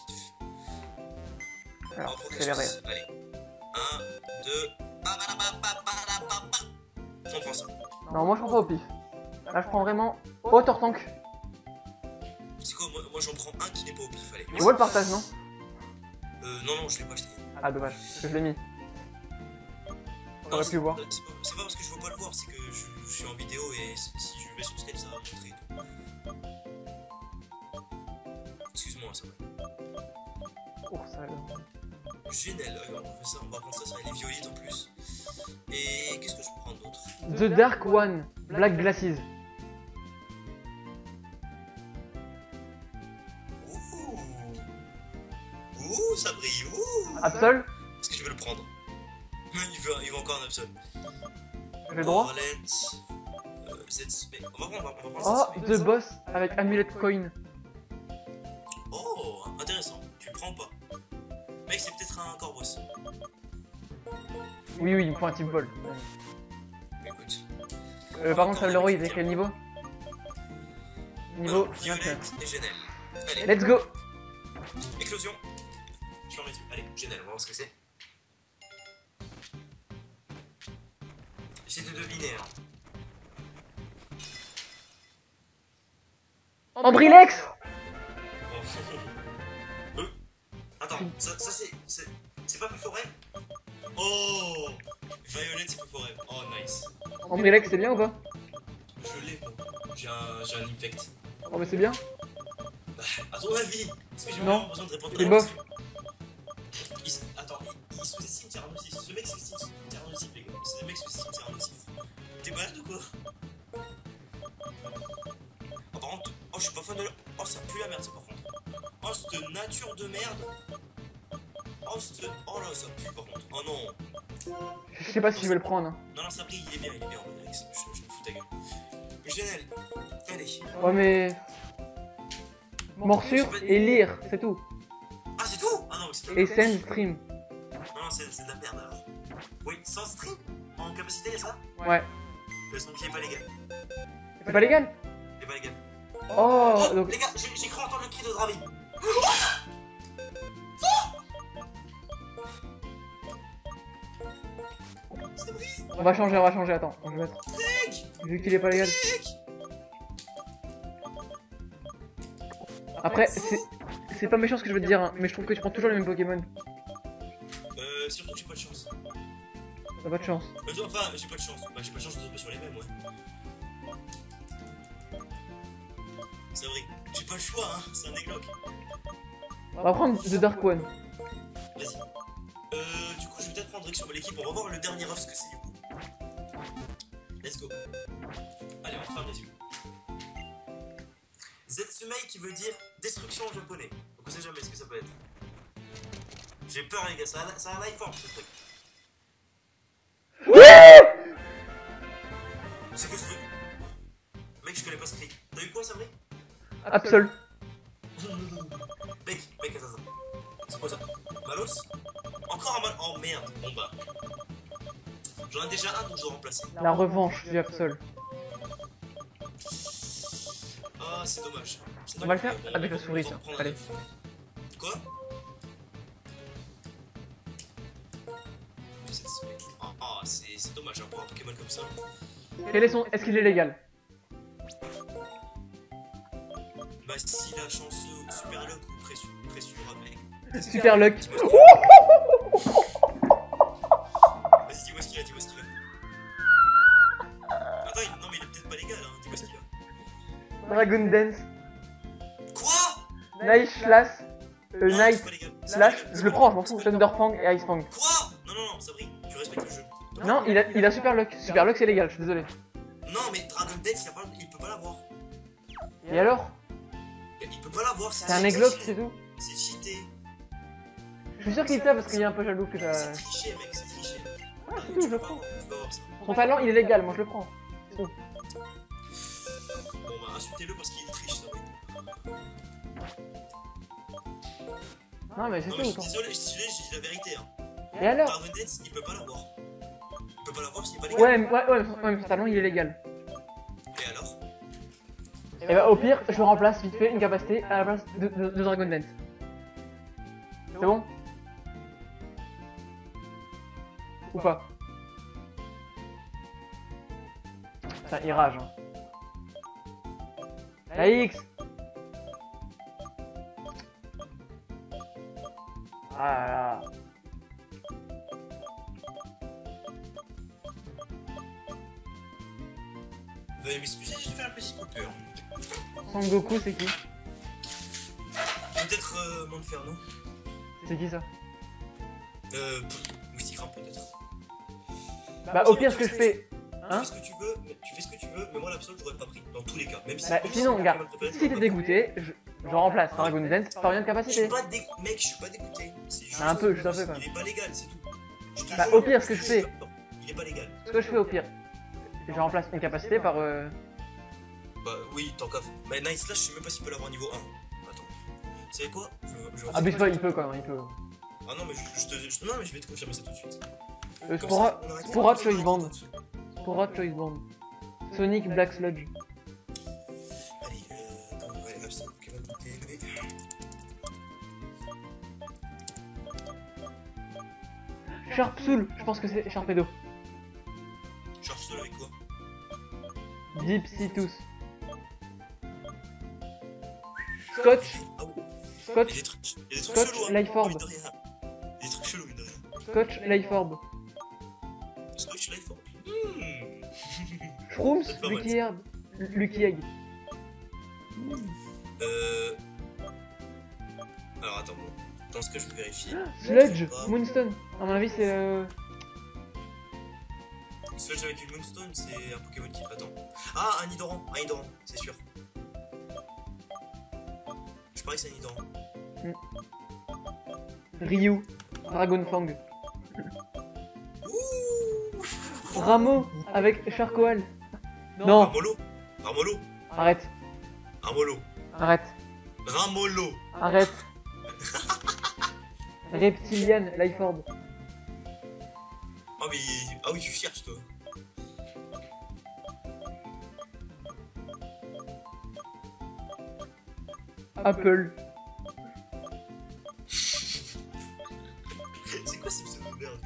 Alors, c'est les rires. Allez. 1, 2, on prend ça. Non, moi je prends pas au pif. Là, je prends vraiment au Tortank. C'est quoi? Moi j'en prends un qui n'est pas au pif. Allez. Tu vois le partage, non? Non, je l'ai pas acheté. Ah, dommage, parce que je l'ai mis. T'aurais pu voir. C'est pas parce que je veux pas le voir, c'est que je suis en vidéo et si je vais sur Skype, ça va montrer tout. Excuse-moi, ça va. Oh, ça va. Génial, on va prendre ça, elle est violette en plus. Et qu'est-ce que je peux prendre d'autre? The Dark One, Black Glasses. Ouh, ça brille, ouh. Absol? Est-ce que je vais le prendre? Il veut encore un Absol. J'ai droit. On va prendre Oh, The Boss avec Amulet Coin. Oh, intéressant. Tu le prends ou pas? Mec, c'est peut-être un Corboss. Oui, il me faut un Team Ball. Écoute. Par contre, Sablero, il est quel niveau? Niveau Violette et Genel. Allez. Let's go. Éclosion. Je suis en métier. Allez, Genel, on va voir ce que c'est. J'essaie de deviner. Ambrilex. Attends, ça c'est... C'est pas plus forêt? Oh, Violette, c'est plus forêt. Oh, nice. Ambrilex, c'est bien ou pas? Je l'ai. J'ai un infect. Oh, mais c'est bien. Bah, à ton avis, est-ce que j'ai vraiment besoin de répondre à la question? Attends, il sous-estime Cheren aussi. Ce mec sous-estime Cheren aussi, les gars. C'est des mecs sous-estiment Cheren aussi. T'es malade ou quoi? Ah, par contre, oh, je suis pas fan de la... Oh, ça pue la merde, ça, par contre. Oh, cette nature de merde. Oh, cette... Oh là, ça pue, par contre. Oh non. Je sais pas si je vais le prendre. Non, ça brille, il est bien. Je me fous ta gueule. Génial. Allez. Ouais, mais... Morsure et lire, c'est tout. Ah, c'est tout? Ah non, c'est... Et sans stream. Non, c'est de la merde, alors. Oui, sans stream? En capacité, ça? Ouais. Le son qui est pas légal. C'est pas légal? Il est pas légal. Oh donc... Les gars, j'ai cru entendre le cri de Dravi. On va changer, attends. On va mettre... Vu qu'il est pas légal. Après, c'est pas méchant ce que je veux te dire, hein, mais je trouve que tu prends toujours les mêmes Pokémon. Surtout que j'ai pas de chance. T'as pas de chance? Enfin, j'ai pas de chance. Bah, j'ai pas de chance de tomber sur les mêmes, ouais. C'est vrai, j'ai pas le choix, hein, c'est un déglock. On va prendre The Dark One. Vas-y. Du coup, je vais peut-être prendre Rex sur l'équipe, on va voir le dernier off ce que c'est du coup. Let's go. Allez, on ferme les yeux. Zetsumei qui veut dire destruction en japonais. Donc on sait jamais ce que ça peut être. J'ai peur les gars, ça a un life form ce truc. Oui. C'est quoi ce truc? Mec, je connais pas ce cri. T'as eu quoi ça, mec? Absol. Mec, attends. C'est quoi ça? Malos? Encore un mal. Oh merde, bon bah. J'en ai déjà un donc je dois remplacer. La revanche du Absol. Ah, c'est dommage. On va le faire avec la souris, tiens. Allez. Quoi? Ah, c'est dommage, hein, pour un Pokémon comme ça. Quel est son... Est-ce qu'il est légal? Bah, si la chance, Super Luck ou Pressure avec... Super Luck. Vas-y, dis-moi ce qu'il a. Attends, non mais il est peut-être pas légal, hein, dis-moi ce qu'il a. Dragon Dance. Night Slash. Night Slash. Je le prends, je m'en fous. Thunderfang et Icefang. Quoi? Non, non, non, Sabri, tu respectes le jeu. Non, il a Super Luck. Super Luck, c'est légal, je suis désolé. Non, mais Dragon Death, il peut pas l'avoir. Et alors? Il peut pas l'avoir, c'est un Aeglo, c'est tout. C'est cheaté. Je suis sûr qu'il t'a parce qu'il y a un peu jaloux que t'as. C'est triché, mec, c'est triché. Ah, c'est tout, je le prends. Son talent, il est légal, moi je le prends. Bon, bah insultez-le parce qu'il triche, ça. Non, mais c'est tout. Désolé, je dis la vérité. Et alors? Dragon Death, il peut pas l'avoir. Il peut pas l'avoir s'il n'est pas légal. Ouais, mais son talent, il est légal. Et alors? Et bah au pire, je remplace vite fait une capacité à la place de Dragon Dance. C'est bon? Ou pas? Putain, il rage, hein. La X! Ah là là. Veuillez m'excuser, j'ai fait un petit coup de cœur. Son Goku, c'est qui? Peut-être Monferno. C'est qui ça? Moustikram peut-être. Bah au pire ce que je fais. Hein? Tu fais ce que tu veux, mais moi l'absolu j'aurais pas pris, dans tous les cas. Même si bah sinon regarde, si t'es dégoûté, je remplace Dragon Dance par une capacité. Mec, je suis pas dégoûté. Un peu, je suis un peu quand même. Il est pas légal, c'est tout. Bah au pire ce que je fais. Il est pas légal. Ce que je fais au pire, je remplace une capacité par Bah oui, tant qu'à. Mais Night Slash, je sais même pas s'il peut l'avoir niveau 1. Attends. Tu sais quoi? Ah, mais il peut quand même, il peut. Ah non, mais je vais te confirmer ça tout de suite. Spora Choice Band. Spora Choice Band. Sonic Black Sludge. Allez, attends, ouais, hop, c'est un Pokémon TNV. Sharp Soul, je pense que c'est Sharpedo. Sharp Soul avec quoi? Dipsitus. Scotch. Scotch. Scotch Lifeorb. Des trucs chelous, mine de rien. Scotch Lifeorb. Scotch Lifeorb. Shrooms Lucky Herb. Lucky Egg. Alors attends, je pense que je vérifie. Sludge Moonstone. À mon avis, c'est. Sludge avec une Moonstone, c'est un Pokémon qui. Attends. Ah, un Nidoran. Un Nidoran, c'est sûr. Je parie que c'est un Nidoran. Ryu, Dragonfang. Ramo avec Charcoal. Non. Ramolo. Ramolo. Arrête. Ramolo. Arrête. Ramolo. Arrête. Reptilian, Lifeorb. Oh mais... Ah oui, tu cherches toi. Apple. C'est quoi ce pseudo de merde en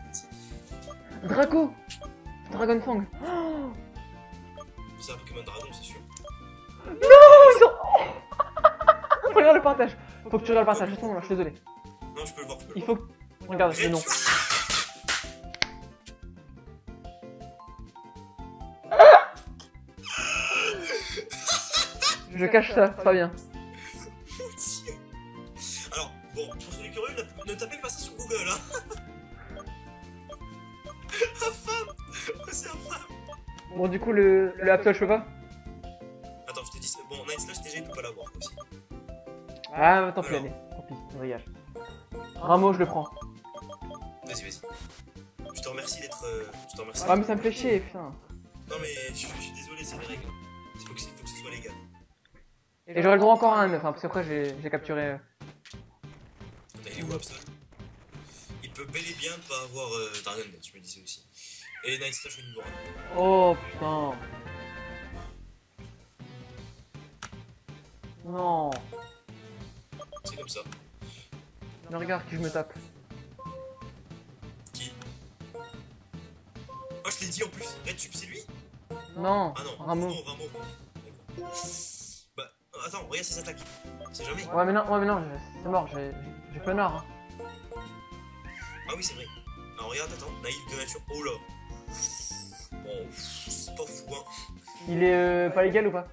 fait? Draco. Dragonfang. Oh c'est un Pokémon Dragon, c'est sûr. Non, ils ont. Regarde le partage. Faut que tu regardes le partage. Justement, là, je suis désolé. Non, je peux le voir. Il faut que. Regarde le nom. Je cache ça, c'est pas bien. Bon, pour celui curieux, ne tapez pas ça sur Google, hein. Infâme. C'est infâme. Bon, du coup, le Apple, je peux pas. Attends, je te dis, c'est bon, Night Slash, déjà, il peut pas l'avoir, aussi. Ah, tant pis, allez. Tant pis, on dégage. Rameau, je le prends. Vas-y, vas-y. Je te remercie d'être... Je te remercie. Ah, mais ça me fait chier, putain. Non, mais je suis désolé, c'est des règles. Il faut que ce soit légal. Et j'aurais le droit encore à un 9, hein, parce que après, j'ai capturé... Il est où Absol? Il peut bel et bien pas avoir Dragon Death, je me disais aussi. Et Night Slash au niveau 1. Oh putain. Non. C'est comme ça. Non, regarde qui je me tape. Qui? Oh, je l'ai dit en plus. RedTube, c'est lui? Non. Ah non, Rameau. D'accord. Bah, attends, regarde ses attaques. C'est jamais. Ouais, mais non, c'est mort, j'ai peinard, hein. Ah oui, c'est vrai. Alors regarde, attends, naïf de nature. Oh là. Oh, c'est pas fou, hein. Il est pas légal ou pas?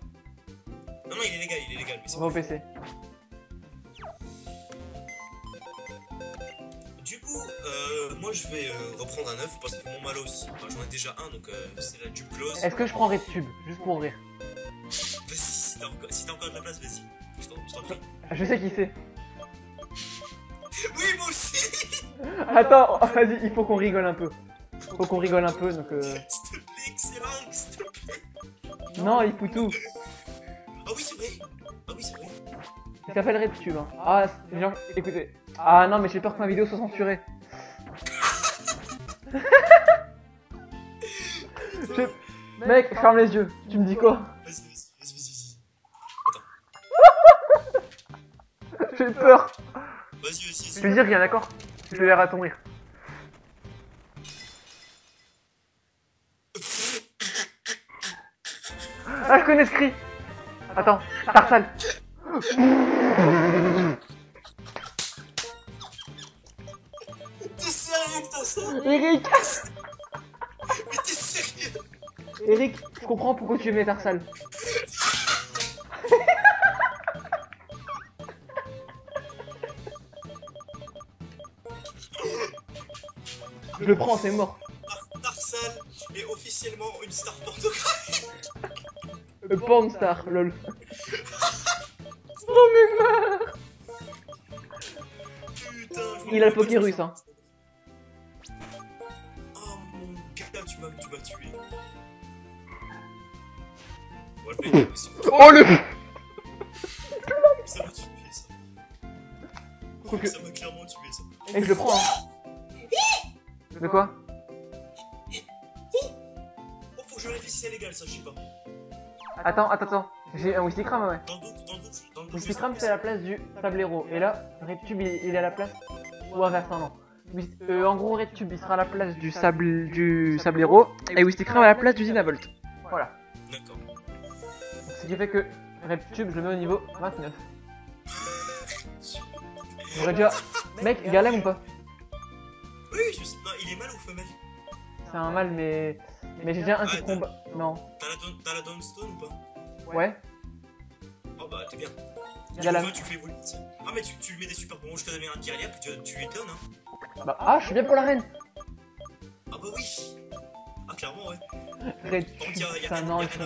Non, non, il est légal, mais c'est bon. Au PC. Du coup, moi je vais reprendre un œuf parce que mon malot aussi. Enfin, j'en ai déjà un donc c'est la duplose. Est-ce que je prends Reptube juste pour rire? Vas-y, si t'as encore de la place, vas-y. Je sais qui c'est. Oui, moi aussi. Attends, vas-y, il faut qu'on rigole un peu. Faut qu'on rigole un peu donc. S'il te plaît, excellent, s'il te plaît. Non, il fout tout. Ah oui, c'est vrai. Ah oui, c'est vrai. Il s'appelle Reptube. Hein. Ah, genre, écoutez. Ah non, mais j'ai peur que ma vidéo soit censurée. Mec, ferme les yeux. Tu me dis quoi? Vas-y. Attends. J'ai peur. Vas-y. Je veux dire, bien d'accord. Je vais verrai à ton rire. Ah, je connais ce cri. Attends, Tarsal. Eric! Mais t'es sérieux? Eric, je comprends pourquoi tu aimais Tarsal. Je le prends, c'est mort. Tarsal est officiellement une star pornographique. Le porn star, lol. Oh mais merde! Putain, il a le Pokérus, hein. Tu m'as tué. Oh le mec, oh le... Ça m'a tué ça. Oh, que... Ça m'a clairement tué ça. Et je le prends. De quoi? Oh faut que je vérifie si c'est légal ça, je sais pas. Attends. J'ai un Wistykram ouais. Dans le doute. Wistykram c'est à la place du tablero. Et là, Reptube il est à la place. Ou à Versailles non. En gros, Reptube sera à la place du Sablero et Wistykram à la place du Zinavolt. Voilà. D'accord. Ce qui fait que Reptube, je le mets au niveau 29. J'aurais déjà. Mec, Galem ou pas? Oui, je sais pas. Il est mâle ou femelle? C'est un mâle, mais j'ai déjà un qui combat. Non. T'as la Dawnstone ou pas? Ouais. Oh bah, t'es bien. Galem. Tu fais évoluer. Ah, mais tu lui mets des super bons. Je te donne un Kyriap, tu lui donnes, hein. Bah, ah, je suis bien pour la reine! Ah, bah oui! Ah, clairement, ouais! Putain, non, il faut...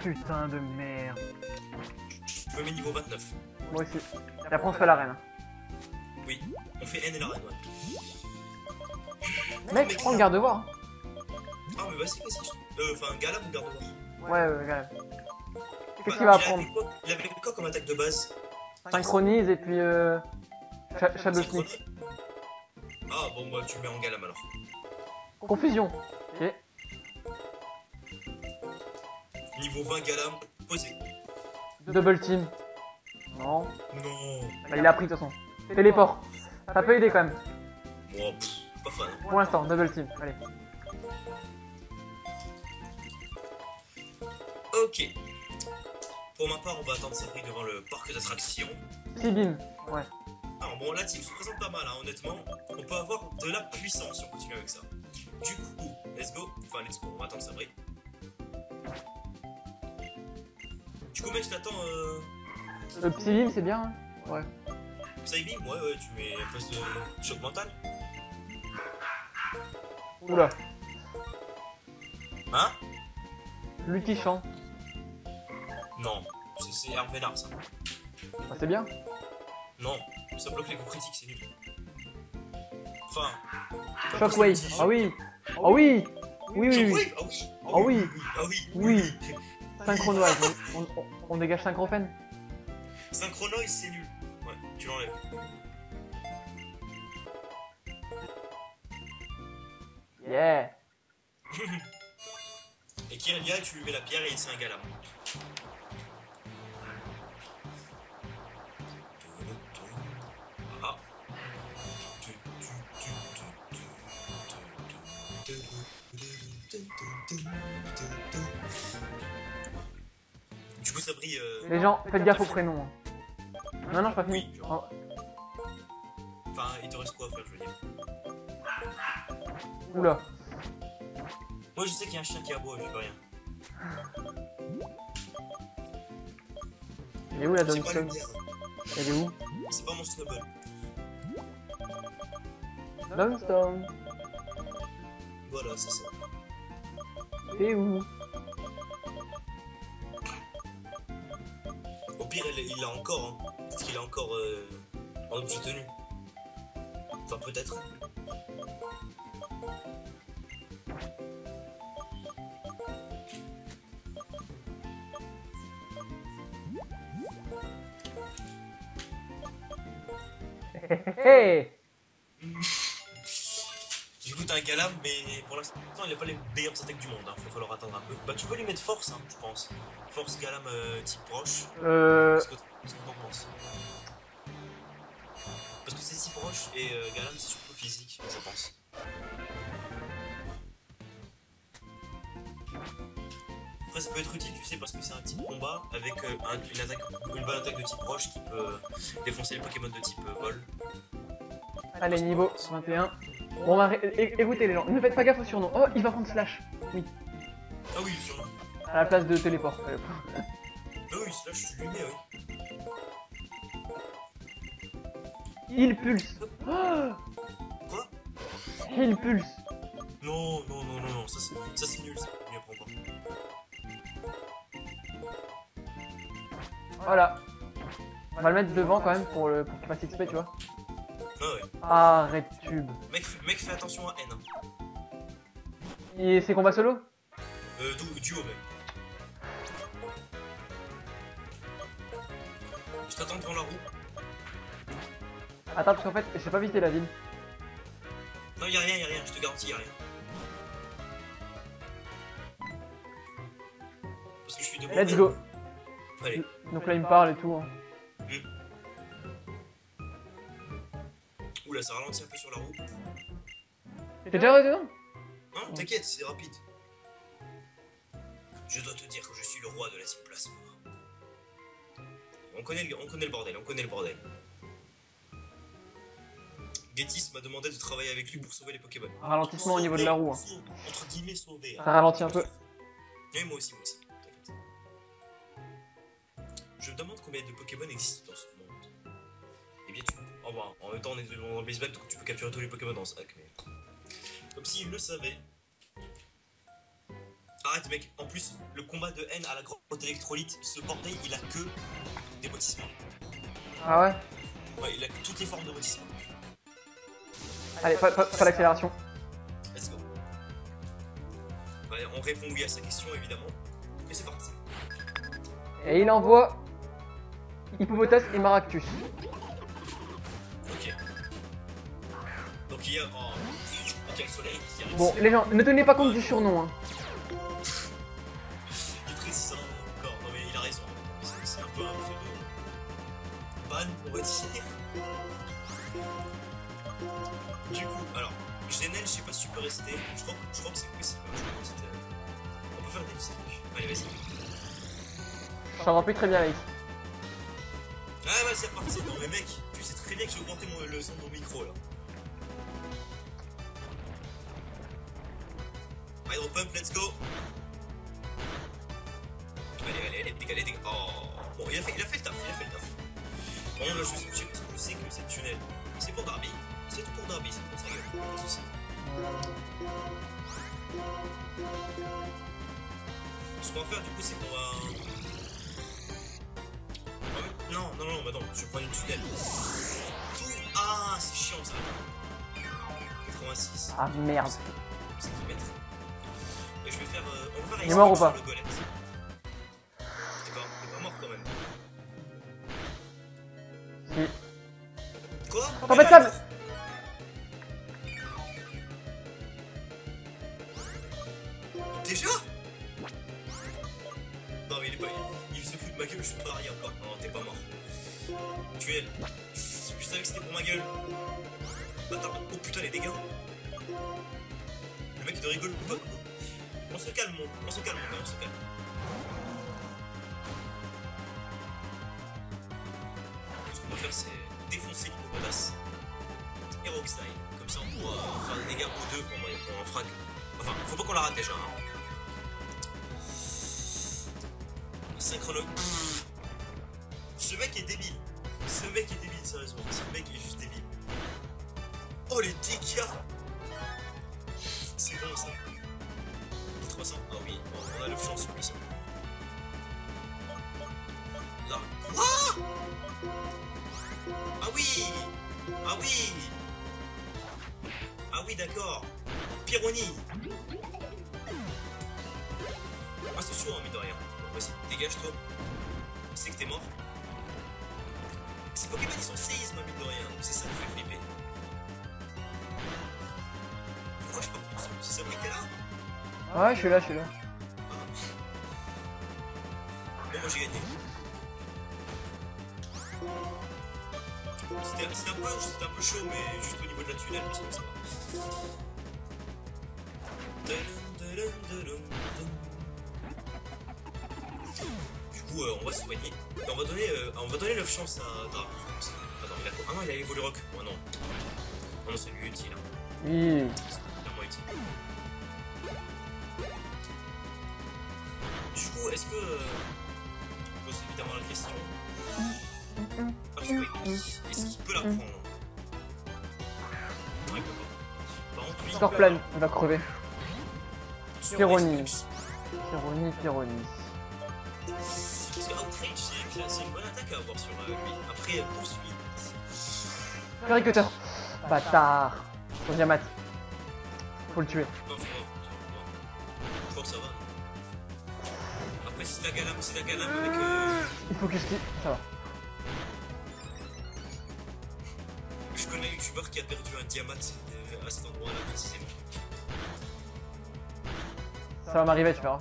Putain de merde! Je me mets niveau 29. Moi aussi. La France fait la reine. Oui, on fait N et la reine, ouais. Mec, prends le garde-voir! Ah, mais vas-y. Enfin, Galab ou garde-voir? Ouais, Galab. Qu'est-ce qu'il va apprendre? Il avait quoi comme attaque de base? Synchronise et puis Shadow Sneak. Ah bon bah tu mets en Galam alors. Confusion. Ok. Niveau 20 Galam, posé. Double team. Non. Bah, il a pris de toute façon. Téléport. Ça peut aider quand même. Bon, pff, pas fan. Hein. Pour l'instant, double team. Allez. Ok. Pour ma part, on va attendre Sabri devant le parc d'attractions. Sibim. Ouais. Alors bon, la team se présente pas mal, hein, honnêtement. On peut avoir de la puissance si on continue avec ça. Du coup, let's go, on va attendre Sabri. Du coup, mec, je t'attends. Le Psybeam, c'est bien, hein. Ouais. Psybeam, ouais, tu mets un poste de choc mental. Oula. Hein? Lucky Chan. Non, c'est Hervé Lard, ça. Ah, c'est bien? Non. Ça bloque les coups critiques, c'est nul. Enfin... Shockwave. Ah oui. Synchronoise, on dégage Synchropen. Synchronoise, c'est nul. Ouais, tu l'enlèves. Yeah. Et Kyrilia, tu lui mets la pierre et il s'est un galam. Du coup, ça brille. Les gens, faites gaffe au prénom. Non, je pas fini. Oui, genre... oh. Enfin, il te reste quoi à faire, je veux dire. Oula. Moi, je sais qu'il y a un chien qui aboie, je sais pas rien. Elle est où la Dawnstone? Elle est où? C'est pas mon snowball. Lunestone. Voilà, c'est ça. C'est où? Au pire, il l'a encore, hein. Parce qu'il a encore en objet tenu. Enfin, peut-être. Hey. Du coup t'as un Galam, mais pour l'instant il n'a pas les meilleures attaques du monde, hein. Faut falloir attendre un peu. Bah tu peux lui mettre force, hein, je pense. Force Galam type proche. Qu'est-ce que t'en penses? Parce que c'est si proche et Galam c'est surtout physique, je pense. Après ça peut être utile, tu sais, parce que c'est un type combat avec une bonne attaque de type roche qui peut défoncer les Pokémon de type vol. Allez, niveau 21. Bon, bah, écoutez les gens, ne faites pas gaffe au surnom. Oh, il va prendre Slash. Oui. Ah oui, le surnom. À la place de Téléport. Ah oui, Slash, tu lui mets, oui. Il pulse. Quoi? Il pulse. Non, non, non, non, non, ça c'est nul, ça. Mieux pour moi. Voilà. On va le mettre devant quand même pour le qu'il fasse XP, tu vois. Ah ouais. Arrête tube. Mec, fais attention à N. Et c'est combat solo? Duo même. Je t'attends devant la roue. Attends, parce qu'en fait, je sais pas visiter la ville. Non, y'a rien, je te garantis, y'a rien. Parce que je suis devant. Let's go. Allez. Donc là il me parle et tout. Hein. Oula, ça ralentit un peu sur la roue. T'es déjà arrivé dedans? Non, t'inquiète, c'est rapide. Je dois te dire que je suis le roi de la type plasma. On connaît le bordel. Ghetsis m'a demandé de travailler avec lui pour sauver les Pokémon. Ralentissement au niveau de la roue. Hein. Entre guillemets, sauver. Ça ralentit un peu. Et moi aussi. Je me demande combien de Pokémon existent dans ce monde. Eh bien, tu peux. Oh, bah, en même temps, on est dans Blaze Black, donc tu peux capturer tous les Pokémon dans ce hack, mais. Comme s'il le savait. Arrête, mec. En plus, le combat de N à la Grotte Électrolithe, ce bordel, il a que des bottissements. Ah ouais? Ouais, il a que toutes les formes de bottissements. Allez, pas l'accélération. Let's go. Bah, on répond oui à sa question, évidemment. Et c'est parti. Et il envoie. Hippopotas et Maractus. Ok. Donc il y a. Ok, le soleil qui arrive. Bon, les gens, ne tenez pas compte du surnom. Hein. Il précise encore. Non, mais il a raison. C'est un peu un pseudo. Ban, on va dire. Du coup, alors, Genel, je sais pas si tu peux rester. Je crois que c'est possible. On peut faire des petits trucs. Allez, vas-y. Je t'en remplis très bien, mec. Ah bah c'est reparti. Non mais mec, tu sais très bien que j'ai augmenté le son de mon micro là. Hydro Pump, let's go. Allez, dégagez. Oh. Bon, il a fait le taf. Bon, là je sais que c'est tunnel. C'est pour Darby. C'est tout pour Darby, c'est pour sa gueule. Pas de soucis. Ce qu'on va faire du coup c'est qu'on va... Non, bah non, je prends une tunnel. Ah, c'est chiant ça. 86. Ah merde. C'est qui mettre. Et je vais faire. On va faire un mort ou pas? T'es pas mort quand même. Si. Quoi? En fait, ça. Déjà? Non, mais il est pas. Il se fout de ma gueule, je suis pas arrière encore. Non, t'es pas mort. Duel. Je savais que c'était pour ma gueule. Attends, oh putain les dégâts. Le mec il rigole ou pas? On se calme. Ce qu'on va faire c'est défoncer l'Hippopotas et Rockstyle. Comme ça on pourra faire des dégâts aux deux pour un frag. Enfin, faut pas qu'on la rate déjà. Synchrone. Ce mec est débile, sérieusement, ce mec est juste débile. Oh les dégâts! C'est bon ça. 1300. Ah oui, on a le flanc sur le sol. Là. Ah! Ah oui! Ah oui! Ah oui, d'accord. Pironi! Ah c'est chaud, hein, mais de rien. Vas-y, dégage-toi. C'est que t'es mort. Ces Pokémon ils sont séisme, mine de rien, donc c'est ça qui fait flipper. Pourquoi je peux pas comprendre? C'est ça qui était là? Ouais, je suis là, je suis là. Bon, moi j'ai gagné. C'était un peu chaud, mais juste au niveau de la tunnel, parce que ça va. On va se soigner. Et on va donner 9 chances à Draco. Attends, il a quoi? Ah non, il a évolué rock. Oh non. Oh non, c'est lui utile. Hein. Mmh. C'est vraiment utile. Du coup, est-ce que. On pose évidemment la question. Parce que, est-ce qu'il peut la prendre? Non, il peut pas. Par contre, lui. Scorplan, il va crever. Pironi. C'est une bonne attaque à avoir sur lui. Après, poursuite. Caricateur. Bâtard. Son diamant. Faut le tuer. Non, faut que ça va. Après, si c'est la galame avec. Il faut que je. Ça va. Je connais un youtubeur qui a perdu un diamant à cet endroit-là précisément. Ça va m'arriver, tu verras.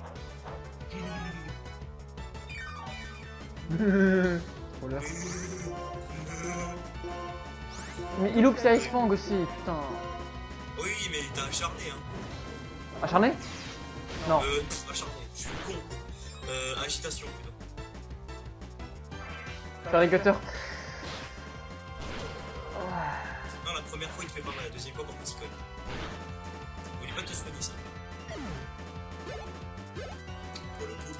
Mais il loupe ses Ice Fang aussi, putain. Oui, mais t'as acharné, hein. Acharné? Non. Acharné, je suis con. Agitation, putain. Caricateur. Non, la première fois il te fait pas mal, la deuxième fois par contre il cogne. Oublie pas de te soigner ça.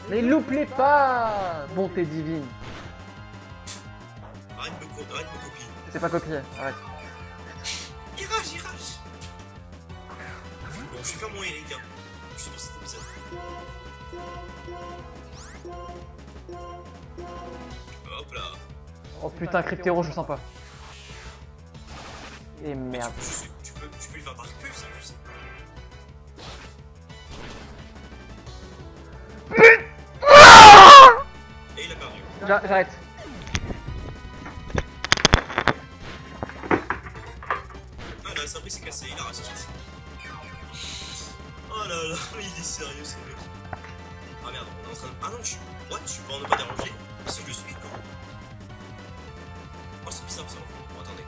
Mais loupe-les pas! Bonté divine. Arrête de me copier. C'est pas copié, arrête. Il rage. Bon, je vais faire mon Eric, hein. Je suis dans cet épisode. Hop là. Oh putain, Cryptéro, je le sens pas. Et merde. Tu peux lui faire par pub, ça, je sais. J'arrête. Ah là, sa brise s'est cassée, il a raté. Oh là là, il est sérieux ce mec. Ah merde, on est en train de... Ah non, je suis pas en ne pas déranger. Si je suis, quoi. Oh, c'est bizarre ça, en fait. Bon, attendez.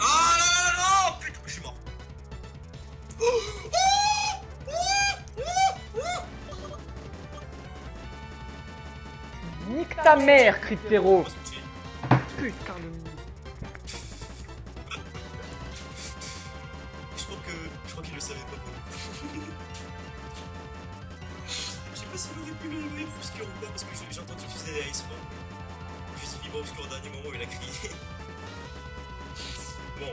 Ah là là là, putain, je suis mort. Nique ta mère, Cryptéro! Putain de. Je crois qu'il le savait pas pour le coup. Je sais pas si il aurait pu le vivre obscur ou pas, parce que j'ai entendu qu'il faisait des Ice Fang. Je suis vivant obscur au dernier moment où il a crié. Bon.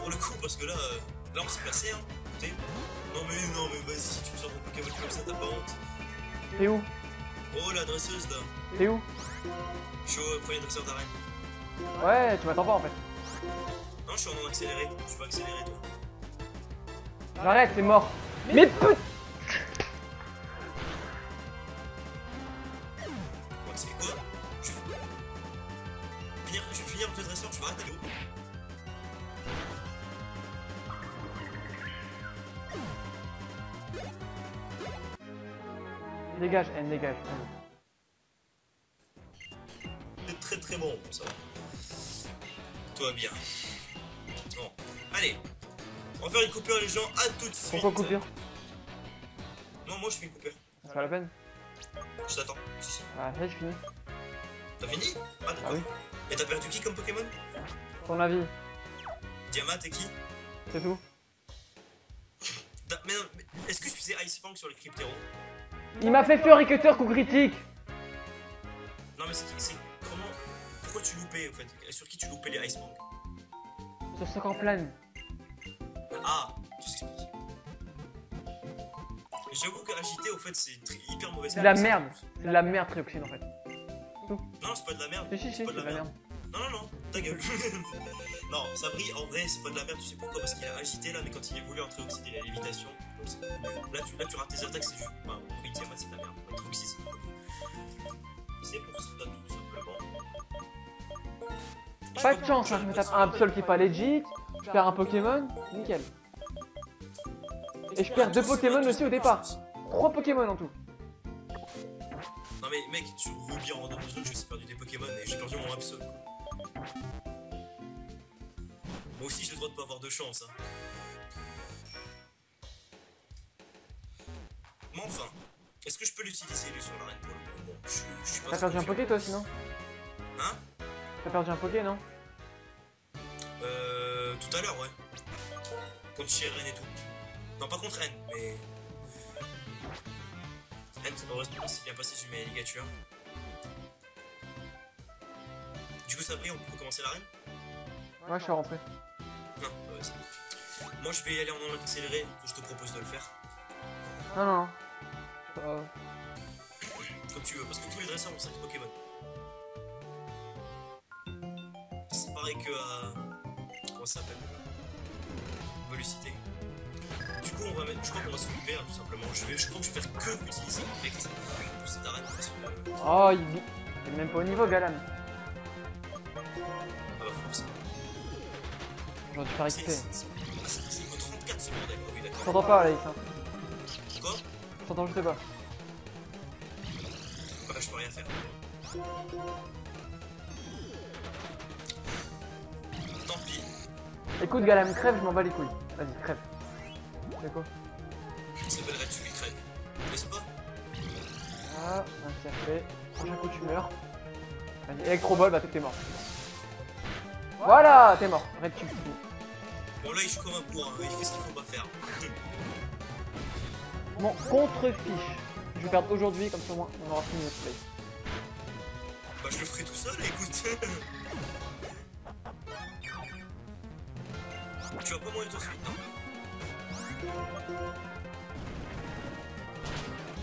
Pour le coup, parce que là on s'est placé, hein. Écoutez, non mais vas-y, si tu me sors mon Pokémon comme ça, t'as pas honte. T'es où? Oh la dresseuse là. T'es où? Je suis au premier dresseur d'arène. Ouais, tu m'attends pas en fait. Non, je suis en accéléré, tu peux accélérer toi. J'arrête, t'es mort. Mais putain. Bon, tu sais quoi? Je vais finir le dresseur, je vais arrêter où? Dégage, N, dégage. C'est très très bon, ça va. Tout va bien. Bon, allez. On va faire une coupure, les gens, à tout de suite. Pourquoi coupure? Non, moi je fais une coupure. C'est pas la peine. Je t'attends. Ah, ça y est, je finis. T'as fini? Ah, d'accord. Ah, oui. Et t'as perdu qui comme Pokémon? Ton avis. Diamant et qui? C'est tout. Mais non, mais est-ce que je faisais Ice Fang sur le Cryptero? Il m'a fait Fury Cutter coup critique. Non mais c'est comment... Pourquoi tu loupais en fait? Sur qui tu loupais les Ice Fang? Sur ce qu'en plane. Ah, tout s'explique. J'avoue que agité au fait c'est hyper mauvais. C'est de la merde, c'est de la merde Trioxine en fait. Non c'est pas de la merde, c'est pas de la merde. Non non non, ta gueule. Non, Sabri en vrai c'est pas de la merde, tu sais pourquoi? Parce qu'il a agité là, mais quand il évolue en Trioxine il a lévitation. Là tu rates tes attaques, c'est juste... Bah oui, c'est de la merde, Trioxine. C'est pour ça tout simplement. Pas de chance, je me tape un Absol qui est pas legit, je perds un Pokémon, nickel. Et je perds 2 Pokémon aussi au départ. 3 Pokémon en tout. Non mais mec, sur Ruby en random zone, je suis perdu des Pokémon et j'ai perdu mon Absol. Moi aussi j'ai le droit de pas avoir de chance. Hein. Mais enfin, est-ce que je peux l'utiliser lui sur l'arène pour le moment? Je suis pas... T'as perdu un Poké toi sinon? Hein? T'as perdu un Poké non? Tout à l'heure ouais. Contre Cheren et tout. Non, pas contre N, mais... N, heureusement, c'est bien passé sur mes ligatures. Du coup, Sabri, on peut commencer l'arène? Ouais, je suis rentré. Non, c'est bon. Moi, je vais y aller en accéléré, je te propose de le faire. Non, non, non. Comme tu veux, parce que tous les dresseurs ont 5 Pokémon. C'est pareil que comment ça s'appelle? Volucité. Du coup, on va mettre, je crois qu'on va s'occuper tout simplement. Je crois que je vais faire que utiliser Infect pour cette arène. Oh, il est même pas au niveau, Galan. Ah bah, forcément. J'aurais dû faire XP. C'est niveau 34 ce bordel, oui, d'accord. Je t'entends pas, Alex. Quoi? Je t'entends juste pas. Bah, je peux rien faire. Tant pis. Écoute, Galan, crève, je m'en bats les couilles. Vas-y, crève. C'est quoi? Ça s'appellerait-tu qu'il crève, n'est-ce pas? Ah, ça fait. Prochain coup tu meurs. Vas-y, électrobol, bah t'es mort. Voilà, t'es mort. Red tube. Bon là il joue comme un bourrin, il fait ce qu'il faut pas faire. Bon, contre-fiche. Je vais perdre aujourd'hui, comme ça au moins on aura fini notre play. Bah je le ferai tout seul, écoute. Tu vas pas mourir tout de suite, non?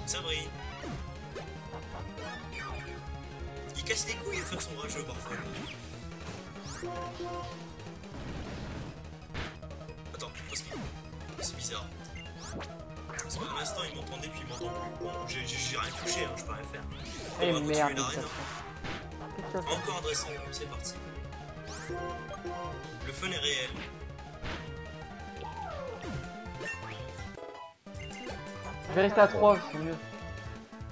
Ça brille. Il casse les couilles à faire son rageux parfois. Attends, parce que c'est bizarre. Parce qu'à l'instant il m'entendait puis il m'entend plus. Bon, j'ai rien touché, hein, je peux rien faire. On va continuer l'arène. Encore un dressant, c'est parti. Le fun est réel. Je vais rester à 3, c'est mieux.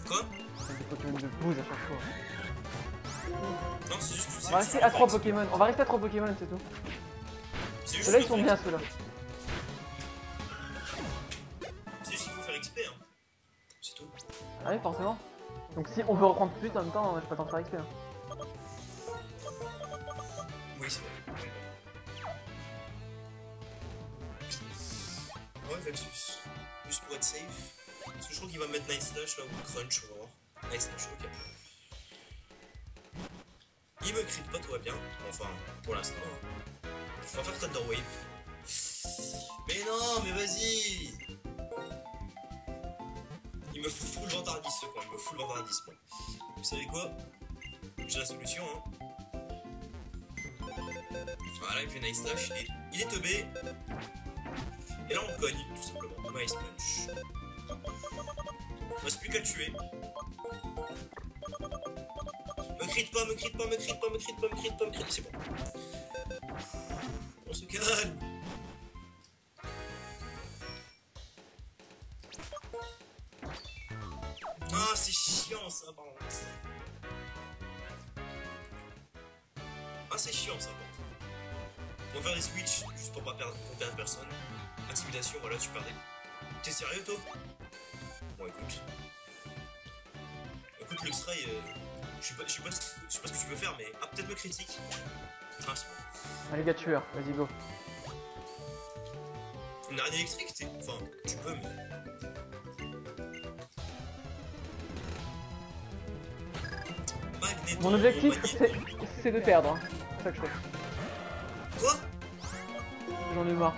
Quoi? C'est des Pokémon de bouge à chaque fois. Non, c'est juste que c'est... On va rester à 3 Pokémon, on va rester à 3 Pokémon, c'est tout. Ceux-là, ils sont bien, ceux-là. C'est juste qu'il faut faire XP, hein. C'est tout. Ah oui, forcément. Donc si on veut reprendre tout de suite, en même temps, j'ai pas le temps de faire XP, hein. Oui, c'est vrai. Ouais, faites juste pour être safe. Parce que je crois qu'il va mettre Night Slash là ou Crunch, on va voir. Night Slash, ok. Il me crit pas, tout va bien. Enfin, pour l'instant. Je vais faire Thunderwave. Mais non, mais vas-y! Il me fout le Ventardis, ce con. Il me fout le Ventardis, bon. Vous savez quoi? J'ai la solution, hein. Voilà, il fait Night Slash. Il est teubé. Et là, on cogne, tout simplement. On a Ice Punch. Il reste plus qu'à le tuer. Me crit pas, me crit pas, me crit pas, me crit pas, me crit pas, me crit. C'est bon. On se calme. Ah, c'est chiant ça, par contre. Ah, c'est chiant ça, par contre. On va faire des switches juste pour pas perdre, pour perdre personne. Intimidation, voilà, tu perds des... T'es sérieux, toi? Bon, écoute. Écoute, le X-Ray, je sais pas ce que tu veux faire, mais... Ah, peut-être me critique. Ah, c'est bon. Allez, gars, tueur, vas-y, go. Une araignée électrique, t'es... Enfin, tu peux... Mon objectif, c'est de perdre, c'est ça que je fais. Quoi? J'en ai marre.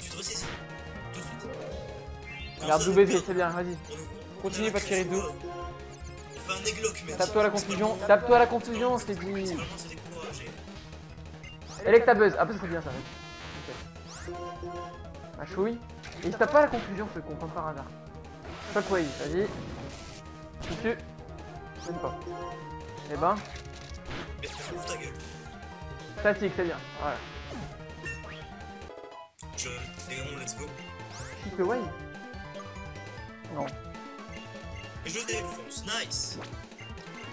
Tu te ressaisis tout de suite. Regarde Doubé, c'est bien, vas-y. Continue, pas de tirer Doubé. Tape-toi la confusion, tape-toi la confusion, je t'ai dit. Electa buzz, ah bah ça c'est bien ça. Ah chouille. Et il tape pas la confusion, ce con, par hasard. Shockwave, vas-y. Tu tues. Même pas. Eh ben. Ouvre ta gueule. Statique, c'est bien. Voilà. Je. Dégamon, let's go. Keep away. Non. Je défonce, nice.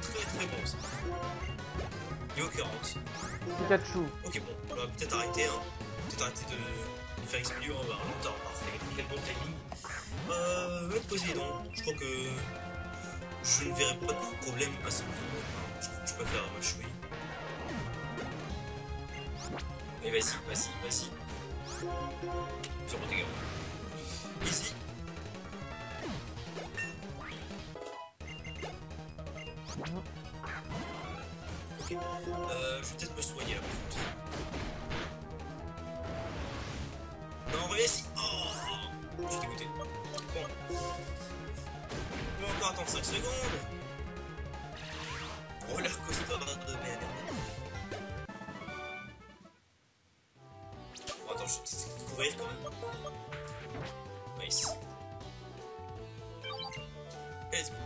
Très très bon ça. Yo 40. Pikachu. Ok, bon, on va peut-être arrêter, hein. Peut-être arrêter de faire explosion, on va ralentir, parfait. Quel bon timing. Le Poséidon, je crois que. Je ne verrai pas de problème parce que je peux faire ma chouille. Mais vas-y, vas-y, vas-y. Sur mon dégât. Ici. Ok. Je vais peut-être me soigner là par contre. Non, reviens ici. Oh, je suis dégoûté. Bon. Encore attendre 5 secondes. Roller coaster de merde. Oh, attends, je vais peut-être courir quand même. Nice. Let's go.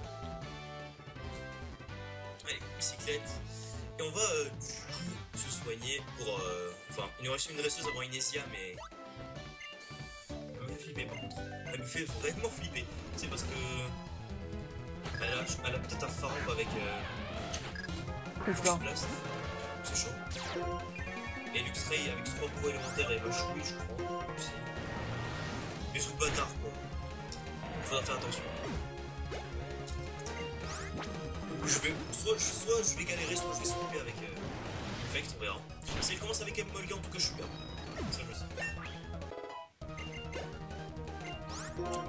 Allez, bicyclette. Et on va du coup se soigner pour. Enfin, il nous reste une dresseuse avant Inezia, mais. Elle me fait flipper par contre. Elle me fait vraiment flipper. C'est parce que. Elle a peut-être un pharaon avec Blast, c'est chaud. Et Luxray avec 3 pro élémentaires et Machoui, je crois. Mais ce bâtard quoi. Faudra faire attention. Je vais, soit je vais galérer, soit je vais souper avec Effect, on verra. Si elle commence avec Molga, en tout cas je suis bien. Ça je le sais.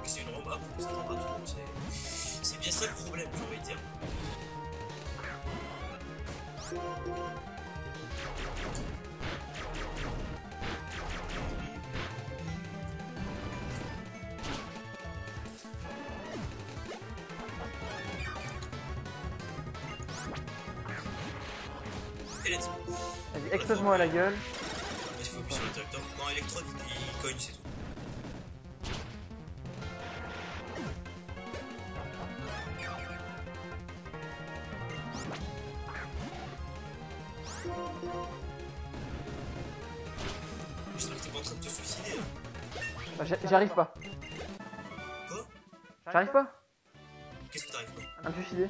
C'est une robe à propos, ça tombe à tout le monde. C'est bien ça le problème, j'ai envie de dire. Vas-y, explose-moi à la gueule. Il faut appuyer sur le tracteur. Non, Electrode, il cogne, c'est tout. J'arrive pas. Quoi? J'arrive pas. Qu'est-ce que t'arrives pas? Un suicidé.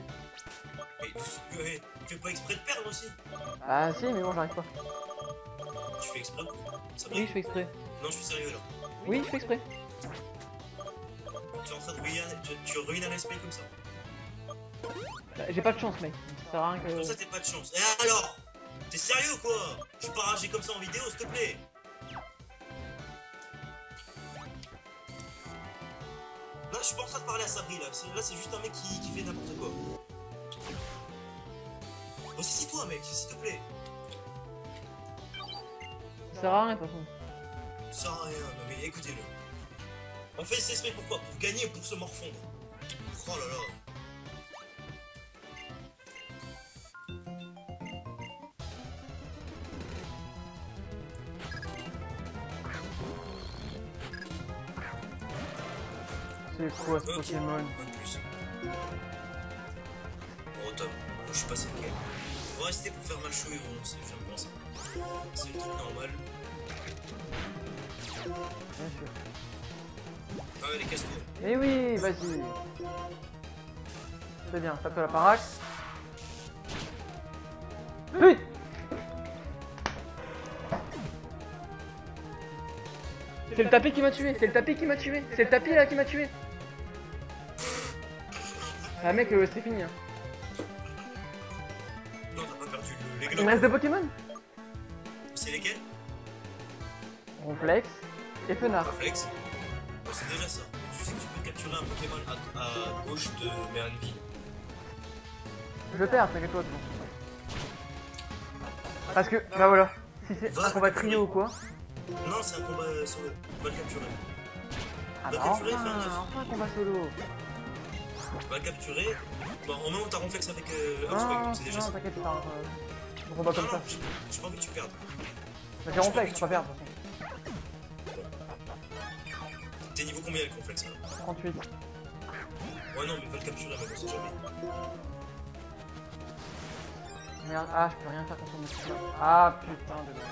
Mais tu fais pas exprès de perdre aussi? Ah si, mais bon, j'arrive pas. Tu fais exprès? Oui, je fais exprès. Non, je suis sérieux là. Oui, je fais exprès. Tu es en train de ruiner, tu ruines un aspect comme ça. J'ai pas de chance, mec. Ça sert à rien que. Comme ça, t'es pas de chance. Et alors? T'es sérieux ou quoi? Je peux pas rager comme ça en vidéo, s'il te plaît. Je suis pas en train de parler à Sabri là, c'est juste un mec qui fait n'importe quoi. Oh, saisis-toi mec, s'il te plaît. Ça sert à rien de toute façon. Ça sert à rien, non mais écoutez-le. En fait, c'est exprès pourquoi? Pour gagner ou pour se morfondre. Oh là là. C'est quoi ce Pokémon? En plus. Bon, Tom, je suis passé lequel. On va rester pour faire ma chouille, on sait, je pense. C'est le truc normal. Bien sûr. Ah, les casse-couilles. Eh oui, vas-y. C'est bien, tape-toi la paraque. Vite! C'est le tapis qui m'a tué, c'est le tapis qui m'a tué, c'est le tapis là qui m'a tué. Ah mec, c'est fini hein. Non, t'as pas perdu les globes. Il me reste deux Pokémon. C'est lesquels? Ronflex et Fenard. Ronflex. c'est déjà ça. Tu sais que tu peux capturer un Pokémon à gauche de Merlinville. Je perds, t'inquiète pas. Parce que, bah voilà, si c'est un combat trio ou quoi. Non, c'est un combat solo, va le capturer. Ah bah enfin, un combat solo. Va capturer, bah, en même temps t'as Ronflex avec Earthquake, donc c'est déjà ça. Non, t'inquiète, c'est un combat comme ça. J'ai pas envie que tu perdes. Bah j'ai Ronflex, je peux pas perdre. T'es niveau combien avec Ronflex là? 38. Ouais non, mais va le capturer, mais on sait jamais. Merde, ah je peux rien faire contre mon chien. Ah putain de merde.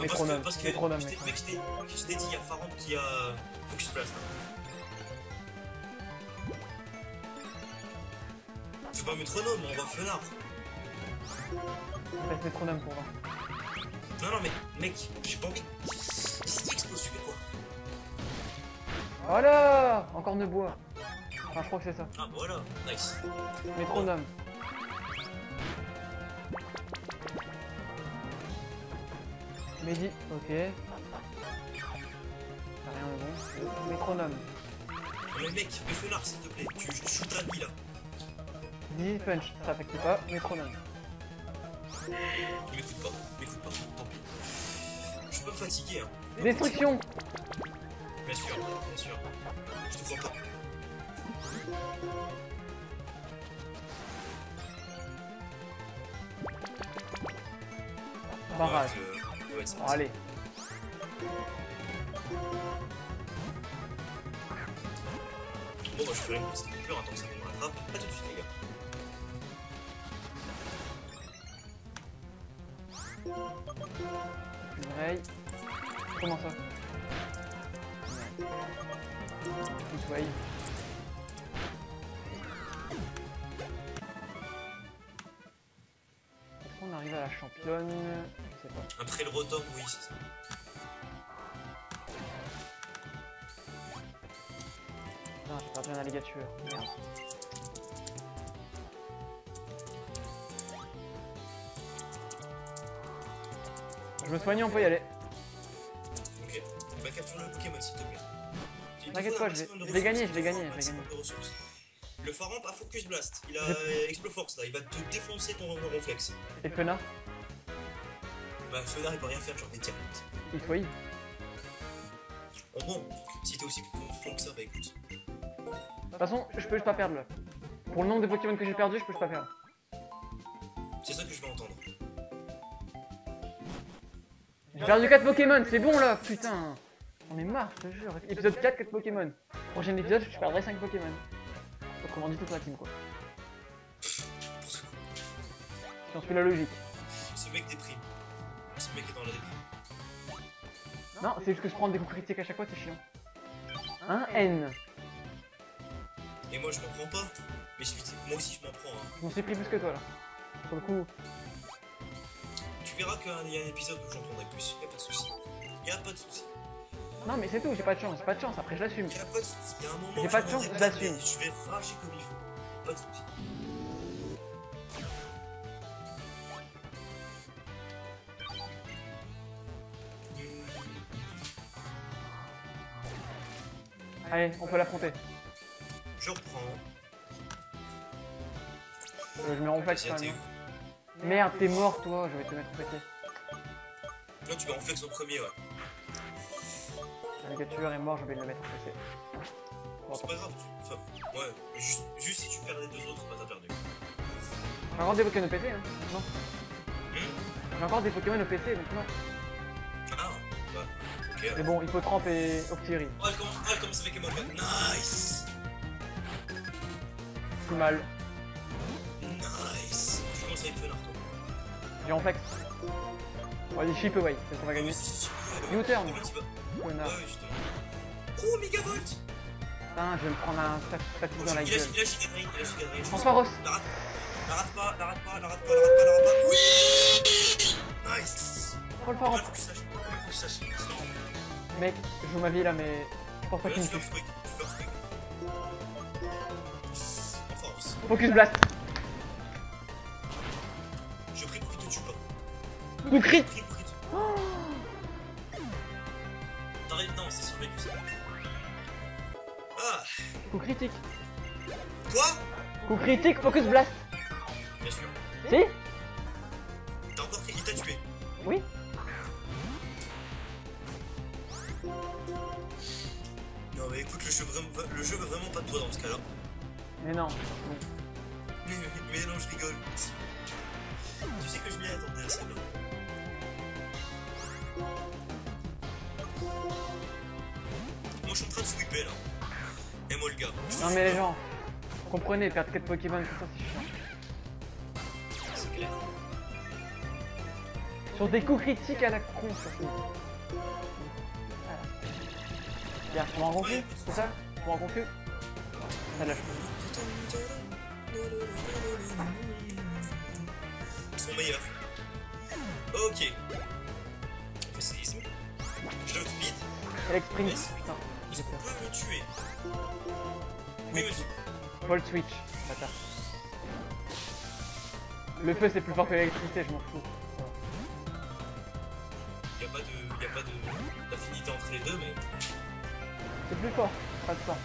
Métronome, métronome. Mec, je t'ai dit, il y a Farand qui a... Faut que je te place. Je suis pas métronome, on va fenard. On va être métronome pour moi. Non, non, mais mec, j'ai pas envie. Si tu exploses, tu fais quoi? Voilà. Encore ne bois. Enfin, je crois que c'est ça. Ah, voilà, nice. Métronome. Oh. Mehdi, ok. Rien de bon. Métronome. Mais mec, fais fenard s'il te plaît, tu shoots ta vie là. Dis punch, ça t'affecte pas, métronome. M'écoute pas, tant pis. Je peux me fatiguer hein. Destruction! Bien sûr, bien sûr. Je te crois pas. Barrage. Ouais, oh, allez. Bon, moi je ferai une petite coupure, attends, ça me rattrape. Pas tout de suite, les gars. Oreille. Comment ça? Nettoyer. Pourquoi on arrive à la championne? Après le rotom, oui, c'est ça. Putain, j'ai perdu un alligature. Merde. Je me soigne, on peut y aller. Ok, bah capture le Pokémon s'il te plaît. T'inquiète pas, je l'ai gagné, je l'ai gagné. Le Farand a Focus Blast, il a Exploforce là, il va te défoncer ton réflexe. Et Fena? Bah, Fenard il peut rien faire, j'ai envie de dire. Et toi? Oh bon, si t'es aussi con que ça, bah écoute. De toute façon, je peux pas perdre là. Pour le nombre de Pokémon que j'ai perdu, je peux pas perdre. C'est ça que je veux entendre. J'ai perdu 4 Pokémon, c'est bon là, putain. On est marre, je te jure. Épisode 4, 4 Pokémon. Prochain épisode, je perdrai 5 Pokémon. Autrement dit, toute la team quoi. J'en suis la logique. Ce mec déprime. Ce mec est dans la déprime. Non, c'est juste que je prends des coups critiques à chaque fois, c'est chiant. Un N. Et moi je m'en prends pas. Mais moi aussi je m'en prends. Hein. On s'est pris plus que toi là. Pour le coup. Tu verras qu'il y a un épisode où j'en prendrai plus. Y'a pas de soucis. Y'a pas de soucis. Non, mais c'est tout, j'ai pas de chance. Pas de chance, après je l'assume. Y'a pas de soucis. Y'a un moment où j'ai pas de chance, je l'assume. Je vais rager comme il faut. Pas de soucis. Allez, on peut l'affronter. Je reprends. Je me renflexe quand même. Merde, t'es mort toi, je vais te mettre au paquet. Non, tu me renflexes au premier, ouais. Le tueur est mort, je vais le mettre au paquet. C'est pas grave, enfin, ouais, mais juste si tu perds les deux autres, bah t'as perdu. J'ai encore des Pokémon au PC, hein, non j'ai encore des Pokémon au PC, donc non. Mais bon, il faut tremper et Octiri. Oh, elle commence avec Emotion. Nice. Tout mal. Nice. Je commence avec Fenard. J'ai en flex. Vas-y, chip away, c'est ce qu'on va gagner. New turn. Fenard. Oh, Megavolt. Putain, je vais me prendre un status dans la gueule. Il a Gigadrine, il a Gigadrine. Transparos. La rate pas, la rate pas, la rate pas, la rate pas, la rate pas. Oui. Nice. Prends le Farand. Mec, je joue ma vie là, mais je pense pas qu'il me tue. Focus Blast. Je prie pour qu'il te tue pas. Coup crit. T'arrives, non, c'est survécu ça. Coup critique. Quoi? Coup critique, focus blast. Bien sûr. Si? T'as encore pris, il t'a tué. Oui. Non mais écoute, le jeu veut vraiment pas de toi dans ce cas-là. Mais non. Mais non, je rigole. Tu sais que je m'y attendais à ça là. Moi je suis en train de sweeper là. Et moi le gars. Non mais les gens, comprenez, perdre 4 Pokémon, tout ça c'est chiant. C'est clair. Sur des coups critiques à la con, ça fait. Regarde, tu m'as rencontré, c'est ça? Tu m'as rencontré? Ça lâche. Son meilleur. Ok. On fait ça ici. Je l'ai outspeed. Alex Prince. Putain, j'ai peur. Tu peux me tuer. Oui, monsieur. Volt switch. Bâtard. Le feu c'est plus fort que l'électricité, je m'en fous. Y'a pas de d'affinité entre les deux, mais. C'est plus fort, pas de sang.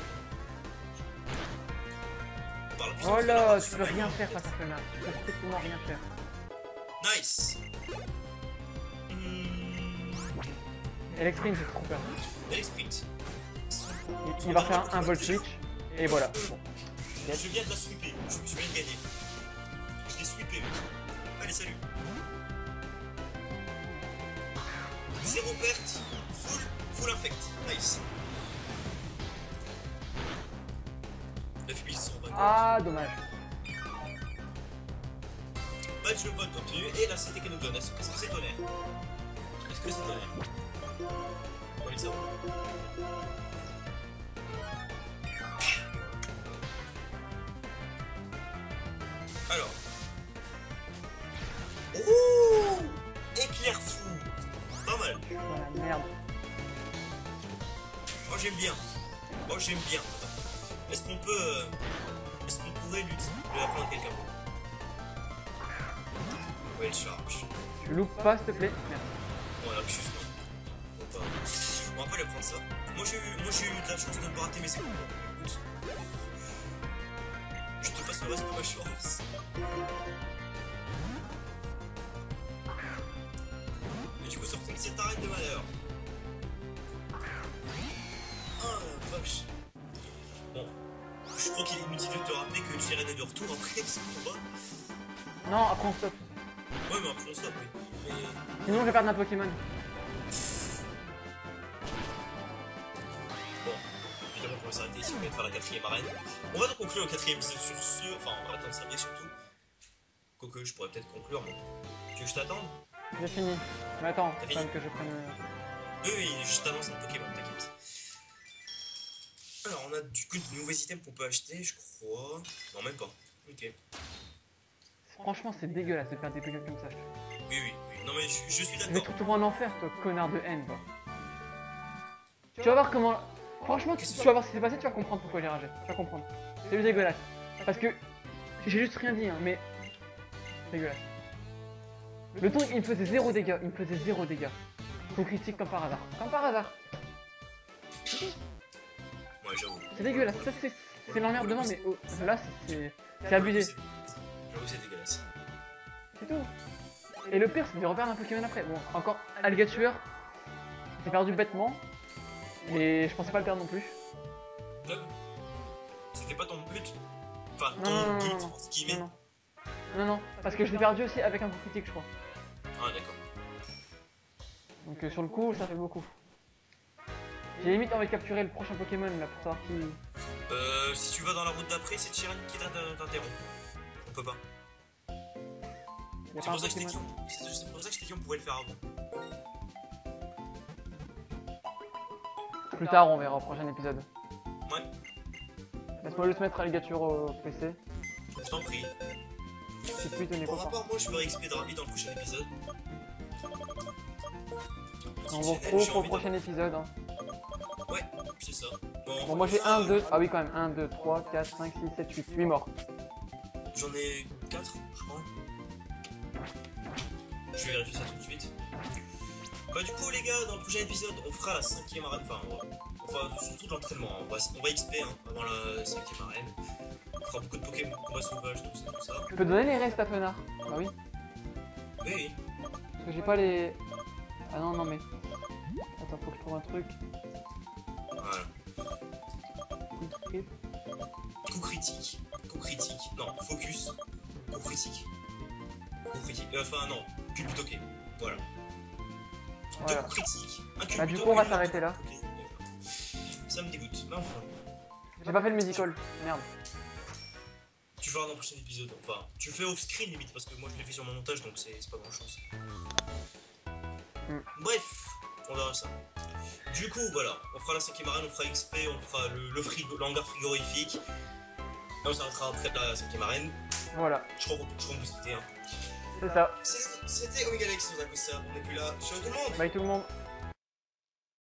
Oh là, tu peux rien faire face à ce là. Tu peux strictement rien faire. Nice. Electrine, c'est trop peur. Electrine. Il va faire un Volt Switch. Et voilà. Bon. Je viens de la sweeper. Je viens de gagner. Je l'ai sweepé. Allez, salut. 0 perte. Full infect. Nice. Ah, dommage. Badge de vote obtenu et la cité qu'elle nous donne. Est-ce que c'est tonnerre? Est-ce que c'est tonnerre? On les a. Alors. Ouh! Éclair fou! Pas mal. Ah, merde. Moi j'aime bien. Moi j'aime bien. Est-ce qu'on peut. Est-ce qu'on pourrait lui apprendre quelqu'un? Ouais, le charge. Tu loupes pas, s'il te plaît. Merci. Voilà, justement. On va pas lui prendre ça. Moi j'ai eu de la chance de ne pas rater mes secondes. Je te passe le reste pour ma chance. Et du coup, ça reprend cette arène de malheur. Oh la vache. Je crois qu'il est inutile de te rappeler que Cheren est de retour après ce combat. Non, après on stop. Ouais, mais après on stop, oui. Mais... Sinon, je vais perdre un Pokémon. Bon, évidemment qu'on va s'arrêter ici, on va faire la 4ème arène. On va donc conclure le 4ème épisode sur ce. Enfin, on va attendre ça bien surtout. Quoique, je pourrais peut-être conclure, mais. Tu veux que je t'attende? J'ai fini. Mais attends, faut quand même que je prenne. Oui, je t'annonce un Pokémon, t'inquiète. Alors on a du coup de nouveaux items qu'on peut acheter, je crois. Non, même pas. Ok. Franchement, c'est dégueulasse de faire des Pokémon comme ça. Oui. Non mais je suis d'accord. Mais tu te trouves en enfer, toi, connard de N, quoi. Tu vas voir comment... Franchement, tu vas voir ce qui s'est passé, tu vas comprendre pourquoi j'ai ragé. Tu vas comprendre. C'est juste dégueulasse. Parce que... J'ai juste rien dit, hein, mais... Dégueulasse. Le ton, il me faisait 0 dégâts. Il me faisait 0 dégâts. Ton critique comme par hasard. Comme par hasard. Ouais, c'est dégueulasse, ça c'est l'emmerdement, mais oh, là c'est abusé. J'avoue, c'est dégueulasse. C'est tout. Et le pire, c'est de reperdre un Pokémon après. Bon, encore Algatueur, j'ai perdu bêtement, et je pensais pas le perdre non plus. C'était pas ton but. Enfin, ton but, entre guillemets. Non, parce que je l'ai perdu aussi avec un coup critique, je crois. Ah, d'accord. Donc sur le coup, ça fait beaucoup. J'ai limite envie de capturer le prochain Pokémon là pour savoir qui... si tu vas dans la route d'après, c'est Cheren qui t'interrompt. On peut pas. C'est pour ça que je t'ai dit, on pouvait le faire avant. Plus tard, on verra au prochain épisode. Ouais. Laisse-moi juste mettre Alligator au PC. Je t'en prie. C'est plus de par rapport à moi, je ferai XP Drabi dans le prochain épisode. On vous retrouve pour le prochain épisode. Hein. Ouais, c'est ça. Bon, moi j'ai 1, 2, ah oui quand même, 1, 2, 3, 4, 5, 6, 7, 8, 8 morts. J'en ai 4, je crois. Je vais vérifier ça tout de suite. Bah du coup les gars, dans le prochain épisode, on fera la 5ème arène, enfin, surtout de l'entraînement, hein. on va XP hein, avant la 5e arène. On fera beaucoup de Pokémon, combat sauvage, tout ça. Tu peux donner les restes à Fenard? Ah oui. Oui. Parce que j'ai pas les... Ah non, non mais... Attends, faut que je trouve un truc. Voilà. Coup critique. Coup critique. Non, focus. Coup critique. Coup critique. Enfin non, cube toqué. Voilà. Voilà. Deux coups critiques. Un cube bah du coup on va s'arrêter là. Ça me dégoûte. Bah enfin... J'ai pas fait le musical. Merde. Tu verras dans le prochain épisode. Enfin, tu fais off-screen limite parce que moi je l'ai fait sur mon montage donc c'est pas grand chose. Bref, on verra ça. Du coup, voilà, on fera la 5e arène, on fera XP, on fera le hangar frigorifique. Et on s'arrêtera après la 5e arène. Voilà. Je crois qu'on peut se quitter. Hein. C'est ça. C'était Omega Laix sur DracoSab, on est plus là. Ciao tout le monde. Bye tout le monde.